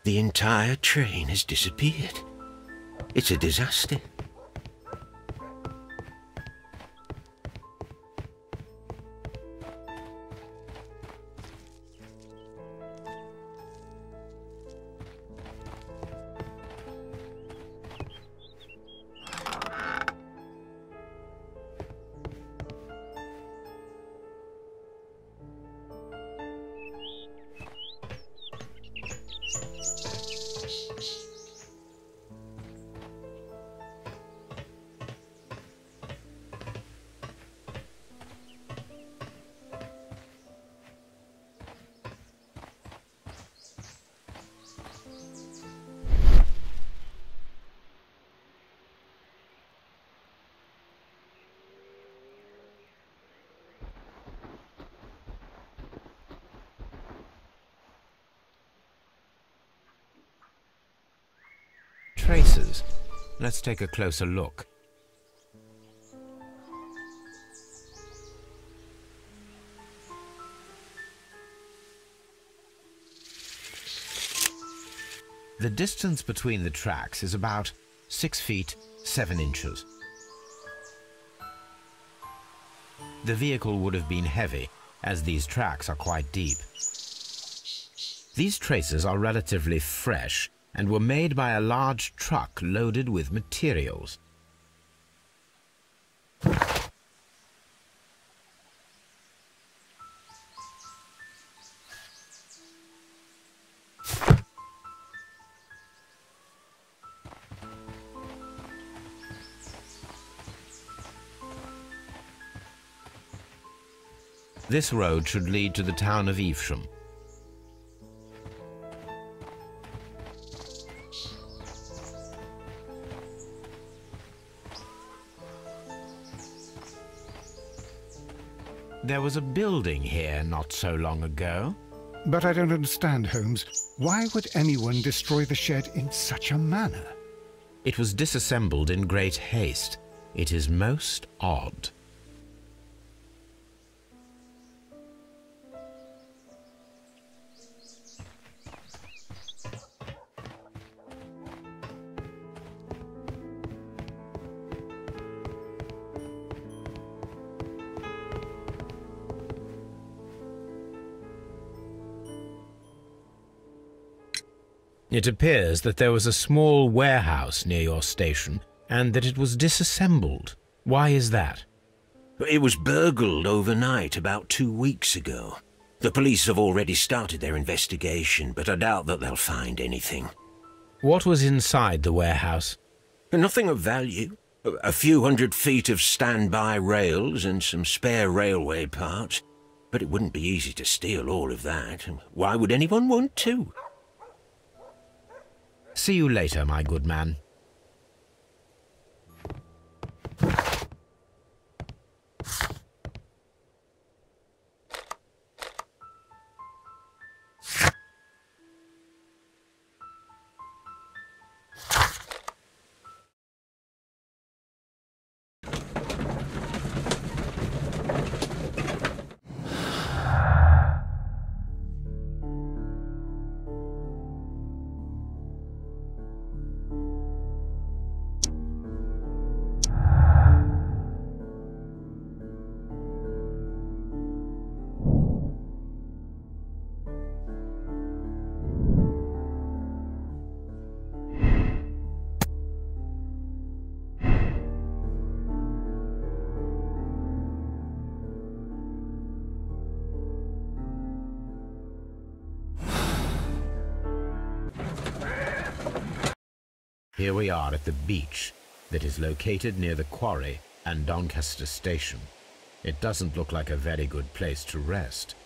The entire train has disappeared. It's a disaster. Traces. Let's take a closer look. The distance between the tracks is about 6 feet 7 inches. The vehicle would have been heavy, as these tracks are quite deep. These traces are relatively fresh and were made by a large truck loaded with materials. This road should lead to the town of Evesham. There was a building here not so long ago. But I don't understand, Holmes. Why would anyone destroy the shed in such a manner? It was disassembled in great haste. It is most odd. It appears that there was a small warehouse near your station, and that it was disassembled. Why is that? It was burgled overnight about 2 weeks ago. The police have already started their investigation, but I doubt that they'll find anything. What was inside the warehouse? Nothing of value. A few hundred feet of standby rails and some spare railway parts. But it wouldn't be easy to steal all of that. Why would anyone want to? See you later, my good man. Here we are at the beach that is located near the quarry and Doncaster Station. It doesn't look like a very good place to rest.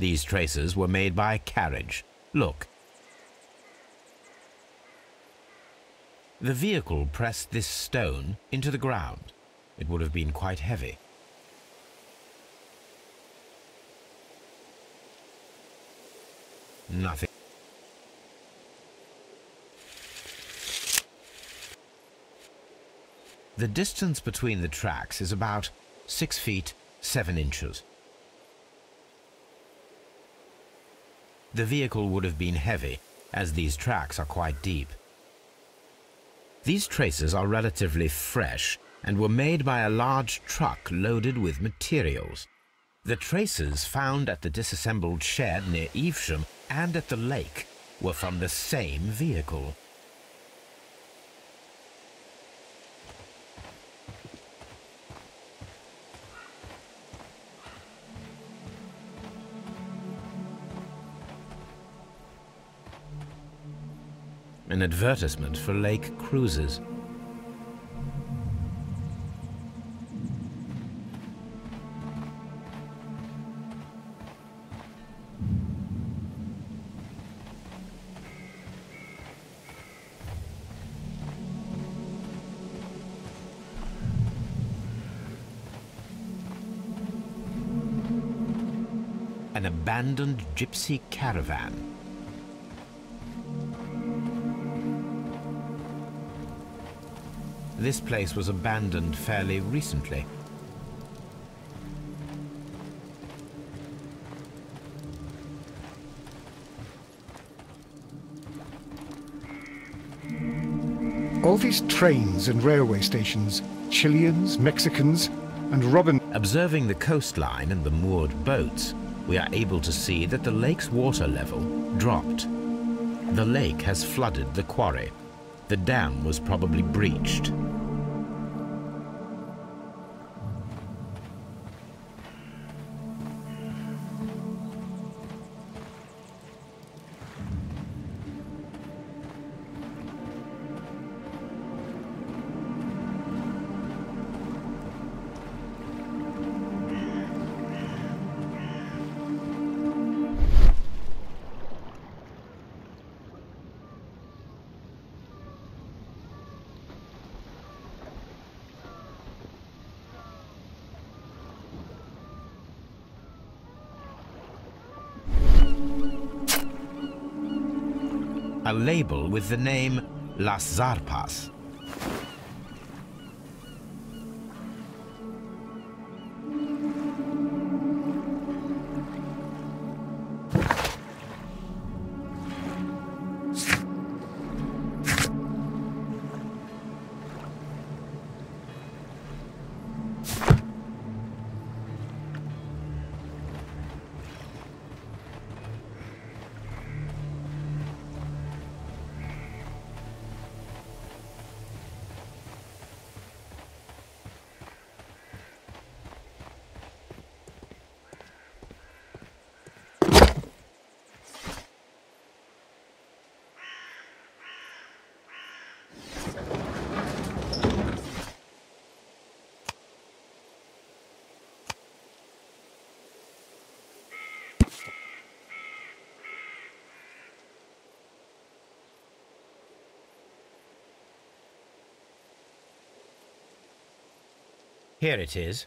These traces were made by a carriage. Look. The vehicle pressed this stone into the ground. It would have been quite heavy. Nothing. The distance between the tracks is about 6 feet 7 inches. The vehicle would have been heavy, as these tracks are quite deep. These traces are relatively fresh and were made by a large truck loaded with materials. The traces found at the disassembled shed near Evesham and at the lake were from the same vehicle. An advertisement for lake cruises. An abandoned gypsy caravan. This place was abandoned fairly recently. All these trains and railway stations, Chileans, Mexicans, and Robin. Observing the coastline and the moored boats, we are able to see that the lake's water level dropped. The lake has flooded the quarry. The dam was probably breached. a label with the name Las Zarpas. Here it is.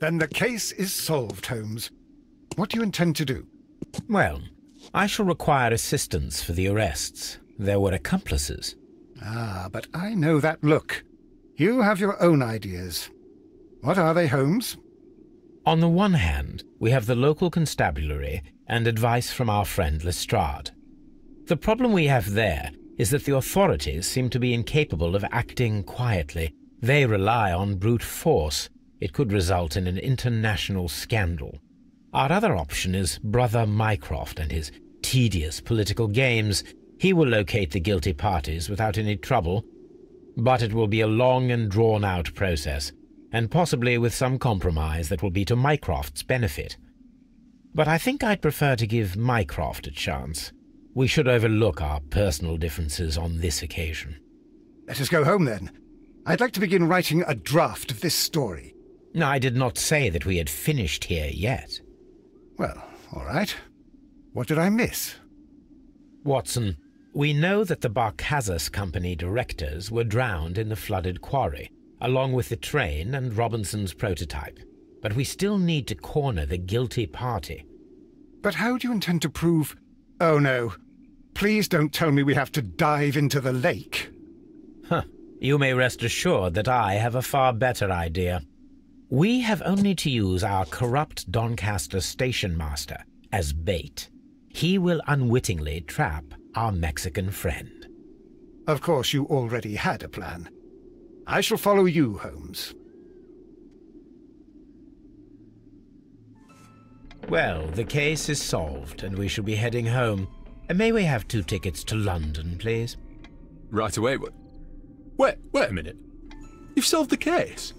Then the case is solved, Holmes. What do you intend to do? Well, I shall require assistance for the arrests. There were accomplices. Ah, but I know that look. You have your own ideas. What are they, Holmes? On the one hand, we have the local constabulary and advice from our friend Lestrade. The problem we have there is that the authorities seem to be incapable of acting quietly. They rely on brute force. It could result in an international scandal. Our other option is Brother Mycroft and his tedious political games. He will locate the guilty parties without any trouble, but it will be a long and drawn-out process, and possibly with some compromise that will be to Mycroft's benefit. But I think I'd prefer to give Mycroft a chance. We should overlook our personal differences on this occasion. Let us go home, then. I'd like to begin writing a draft of this story. I did not say that we had finished here yet. Well, all right. What did I miss? Watson, we know that the Barcazas Company directors were drowned in the flooded quarry, along with the train and Robinson's prototype. But we still need to corner the guilty party. But how do you intend to prove... Oh, no. Please don't tell me we have to dive into the lake. Huh. You may rest assured that I have a far better idea. We have only to use our corrupt Doncaster Station Master as bait. He will unwittingly trap our Mexican friend. Of course, you already had a plan. I shall follow you, Holmes. Well, the case is solved and we shall be heading home. May we have 2 tickets to London, please? Right away. Wait a minute. You've solved the case?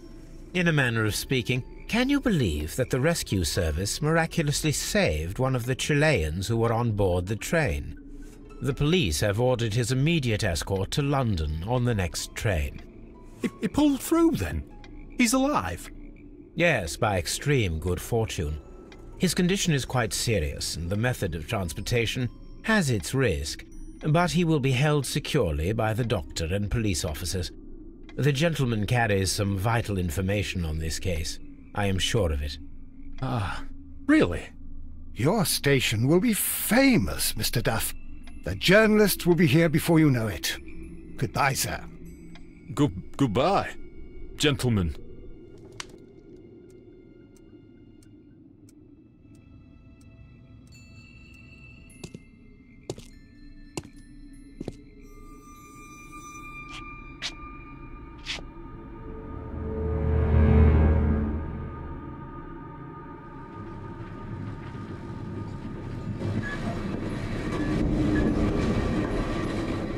In a manner of speaking, can you believe that the rescue service miraculously saved one of the Chileans who were on board the train? The police have ordered his immediate escort to London on the next train. He pulled through then? He's alive? Yes, by extreme good fortune. His condition is quite serious, and the method of transportation has its risk, but he will be held securely by the doctor and police officers. The gentleman carries some vital information on this case. I am sure of it. Ah, really? Your station will be famous, Mr. Duff. The journalists will be here before you know it. Goodbye, sir. Goodbye, gentlemen.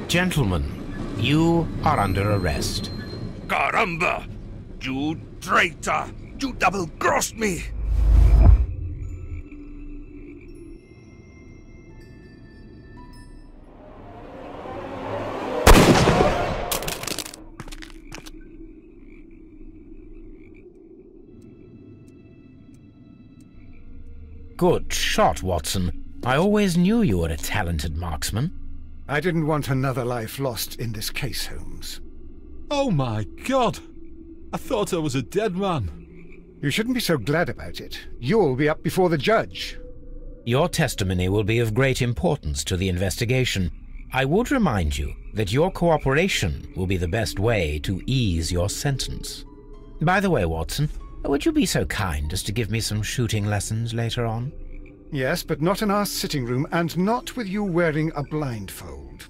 Gentlemen, you are under arrest. Caramba! You traitor! You double-crossed me! Good shot, Watson. I always knew you were a talented marksman. I didn't want another life lost in this case, Holmes. Oh my God! I thought I was a dead man. You shouldn't be so glad about it. You'll be up before the judge. Your testimony will be of great importance to the investigation. I would remind you that your cooperation will be the best way to ease your sentence. By the way, Watson, would you be so kind as to give me some shooting lessons later on? Yes, but not in our sitting room, and not with you wearing a blindfold.